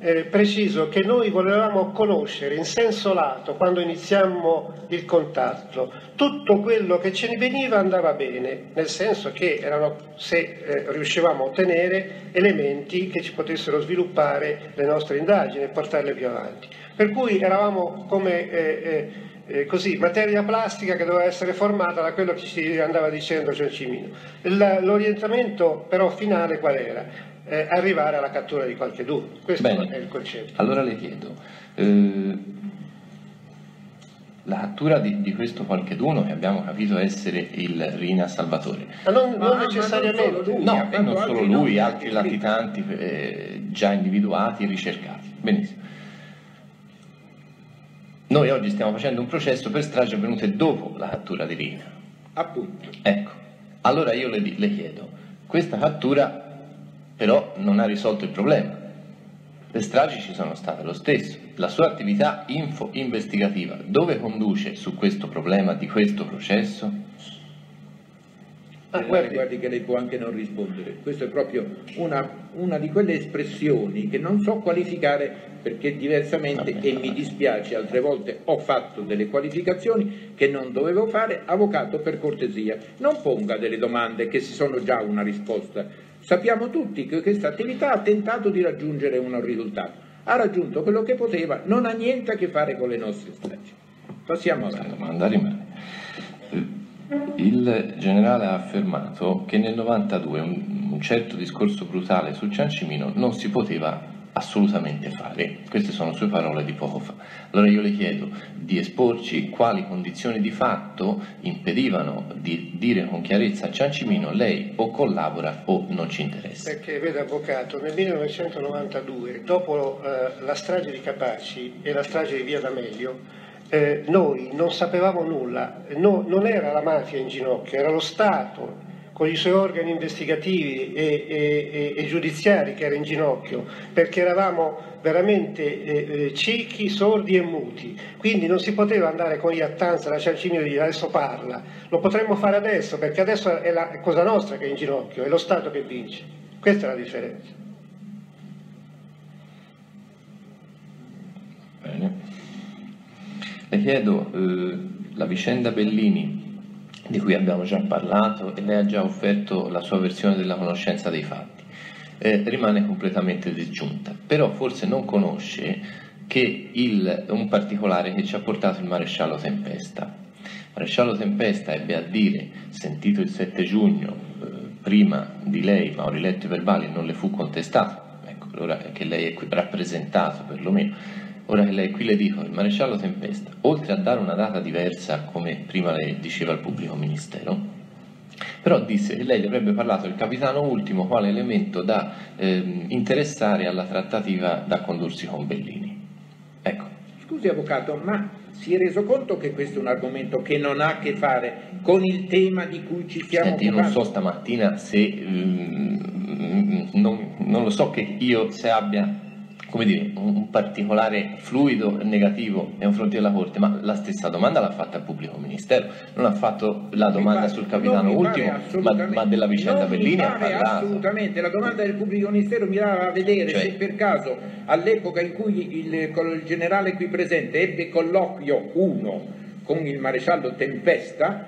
Eh, preciso che noi volevamo conoscere in senso lato, quando iniziamo il contatto, tutto quello che ce ne veniva andava bene, nel senso che erano, se eh, riuscivamo a ottenere elementi che ci potessero sviluppare le nostre indagini e portarle più avanti. Per cui eravamo come eh, eh, così, materia plastica che doveva essere formata da quello che ci andava dicendo Ciancimino. L'orientamento però finale qual era? Eh, arrivare alla cattura di qualcheduno, questo Bene. È il concetto. Allora le chiedo, eh, la cattura di, di questo qualcheduno che abbiamo capito essere il Riina Salvatore, ma non, non ma, necessariamente, ma non solo lui, no, non solo altri lui, altri latitanti eh, già individuati e ricercati. Benissimo. Noi oggi stiamo facendo un processo per stragi avvenute dopo la cattura di Riina. Appunto. Ecco, allora io le, le chiedo, questa cattura però non ha risolto il problema. Le stragi ci sono state lo stesso. La sua attività info-investigativa dove conduce su questo problema di questo processo? Ah, guardi. guardi che lei può anche non rispondere. Questa è proprio una, una di quelle espressioni che non so qualificare perché diversamente, vabbè, e vabbè. mi dispiace, altre volte ho fatto delle qualificazioni che non dovevo fare. Avvocato, per cortesia, non ponga delle domande che si sono già una risposta. Sappiamo tutti che questa attività ha tentato di raggiungere un risultato, ha raggiunto quello che poteva, non ha niente a che fare con le nostre stragi. Passiamo avanti. La domanda rimane. Il generale ha affermato che nel novantadue un, un certo discorso brutale su Ciancimino non si poteva assolutamente fare. Queste sono sue parole di poco fa. Allora io le chiedo di esporci quali condizioni di fatto impedivano di dire con chiarezza a Ciancimino lei o collabora o non ci interessa. Perché vede, avvocato, nel millenovecentonovantadue, dopo eh, la strage di Capaci e la strage di Via D'Amelio, eh, noi non sapevamo nulla, no, non era la mafia in ginocchio, era lo Stato con i suoi organi investigativi e, e, e, e giudiziari che era in ginocchio, perché eravamo veramente eh, ciechi, sordi e muti, quindi non si poteva andare con gli attanza da Ciancimino e dire adesso parla, lo potremmo fare adesso, perché adesso è la Cosa Nostra che è in ginocchio, è lo Stato che vince, questa è la differenza. Bene. Le chiedo, eh, la vicenda Bellini, di cui abbiamo già parlato e lei ha già offerto la sua versione della conoscenza dei fatti, eh, rimane completamente disgiunta, però forse non conosce che il, un particolare che ci ha portato il maresciallo Tempesta. Maresciallo Tempesta ebbe a dire, sentito il sette giugno, eh, prima di lei, ma ho riletto i verbali e non le fu contestato, ecco, ora che lei è qui rappresentato perlomeno, ora che lei qui le dico, il maresciallo Tempesta, oltre a dare una data diversa, come prima le diceva il pubblico ministero, però disse che lei gli avrebbe parlato del capitano Ultimo quale elemento da eh, interessare alla trattativa da condursi con Bellini. Ecco. Scusi, avvocato, ma si è reso conto che questo è un argomento che non ha a che fare con il tema di cui ci stiamo Senti, occupando? Io non so stamattina se... Um, non, non lo so che io se abbia... come dire, un particolare fluido negativo nei confronti della Corte, ma la stessa domanda l'ha fatta il pubblico ministero, non ha fatto la domanda pare, sul capitano Ultimo, ma, ma della vicenda non Bellini ha parlato. Assolutamente, la domanda del pubblico ministero mirava a vedere cioè, se per caso all'epoca in cui il, il generale qui presente ebbe colloquio uno con il maresciallo Tempesta,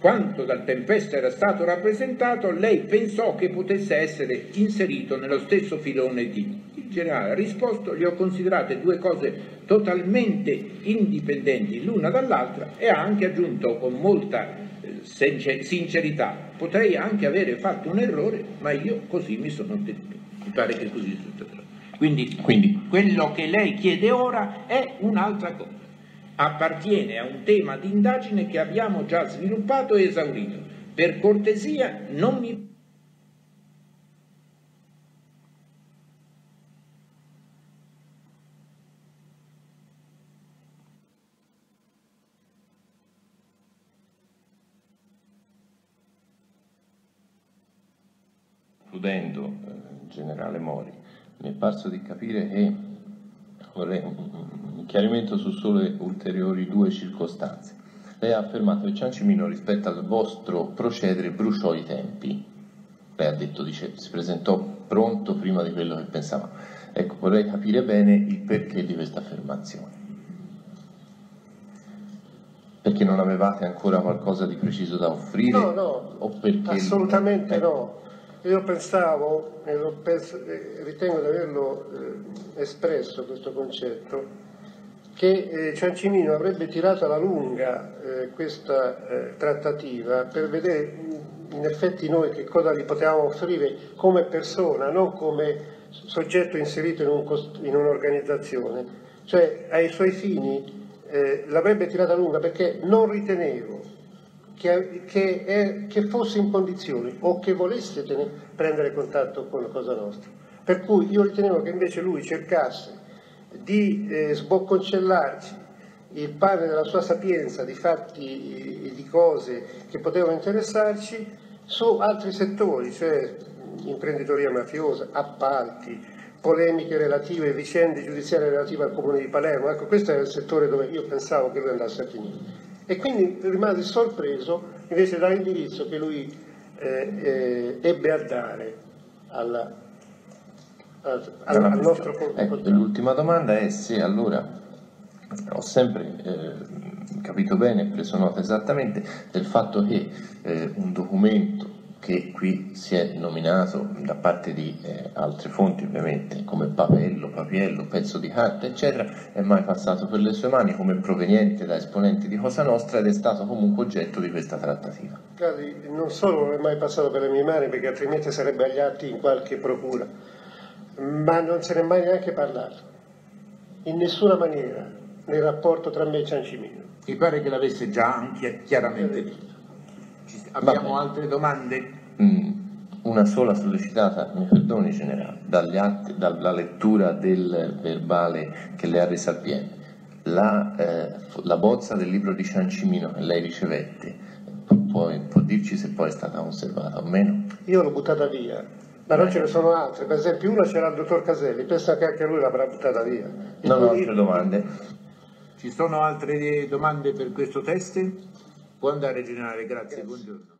Quanto dal Tempesta era stato rappresentato, lei pensò che potesse essere inserito nello stesso filone di il generale. Ha risposto: le ho considerate due cose totalmente indipendenti l'una dall'altra, e ha anche aggiunto con molta sincerità: potrei anche avere fatto un errore, ma io così mi sono tenuto. Mi pare che così sia stato. Quindi, Quindi quello che lei chiede ora è un'altra cosa. Appartiene a un tema di indagine che abbiamo già sviluppato e esaurito. Per cortesia non mi... Concludendo, eh, generale Mori, mi è parso di capire che vorrei un chiarimento su sole ulteriori due circostanze. Lei ha affermato che Ciancimino, rispetto al vostro procedere, bruciò i tempi. Lei ha detto, dice, si presentò pronto prima di quello che pensava. Ecco, vorrei capire bene il perché di questa affermazione. Perché non avevate ancora qualcosa di preciso da offrire? No, no, o perché assolutamente il... no. Io pensavo, e lo penso, ritengo di averlo eh, espresso questo concetto, che eh, Ciancimino avrebbe tirato alla lunga eh, questa eh, trattativa per vedere in effetti noi che cosa gli potevamo offrire come persona, non come soggetto inserito in, un, in un'organizzazione. Cioè, ai suoi fini eh, l'avrebbe tirata alla lunga perché non ritenevo Che, che, è, che fosse in condizioni o che volesse tenere, prendere contatto con Cosa Nostra, per cui io ritenevo che invece lui cercasse di eh, sbocconcellarci il pane della sua sapienza di fatti e di cose che potevano interessarci su altri settori, cioè imprenditoria mafiosa, appalti, polemiche relative, vicende giudiziarie relative al Comune di Palermo. Ecco, questo era il settore dove io pensavo che lui andasse a finire. E quindi rimasi sorpreso invece dall'indirizzo che lui eh, eh, ebbe a dare alla, al, al, al nostro corpo. Ecco, l'ultima domanda è se allora ho sempre eh, capito bene e preso nota esattamente del fatto che eh, un documento che qui si è nominato da parte di eh, altre fonti ovviamente come papello, papiello, pezzo di carta eccetera, è mai passato per le sue mani come proveniente da esponenti di Cosa Nostra ed è stato comunque oggetto di questa trattativa. Cari, non solo non è mai passato per le mie mani perché altrimenti sarebbe agli atti in qualche procura, ma non se ne è mai neanche parlato in nessuna maniera nel rapporto tra me e Ciancimino. Mi pare che l'avesse già anche chiaramente detto. Abbiamo altre domande? Mm, una sola sollecitata, mi perdoni generale, dagli atti, dalla lettura del verbale che le ha resa al P M. La, eh, la bozza del libro di Ciancimino che lei ricevette, può, può dirci se poi è stata conservata o meno? Io l'ho buttata via, ma non ce ne sono altre, per esempio una c'era il dottor Caselli, penso che anche lui l'avrà buttata via. E non ho altre io... domande. Ci sono altre domande per questo test? Può andare, generale, grazie, grazie. Buongiorno.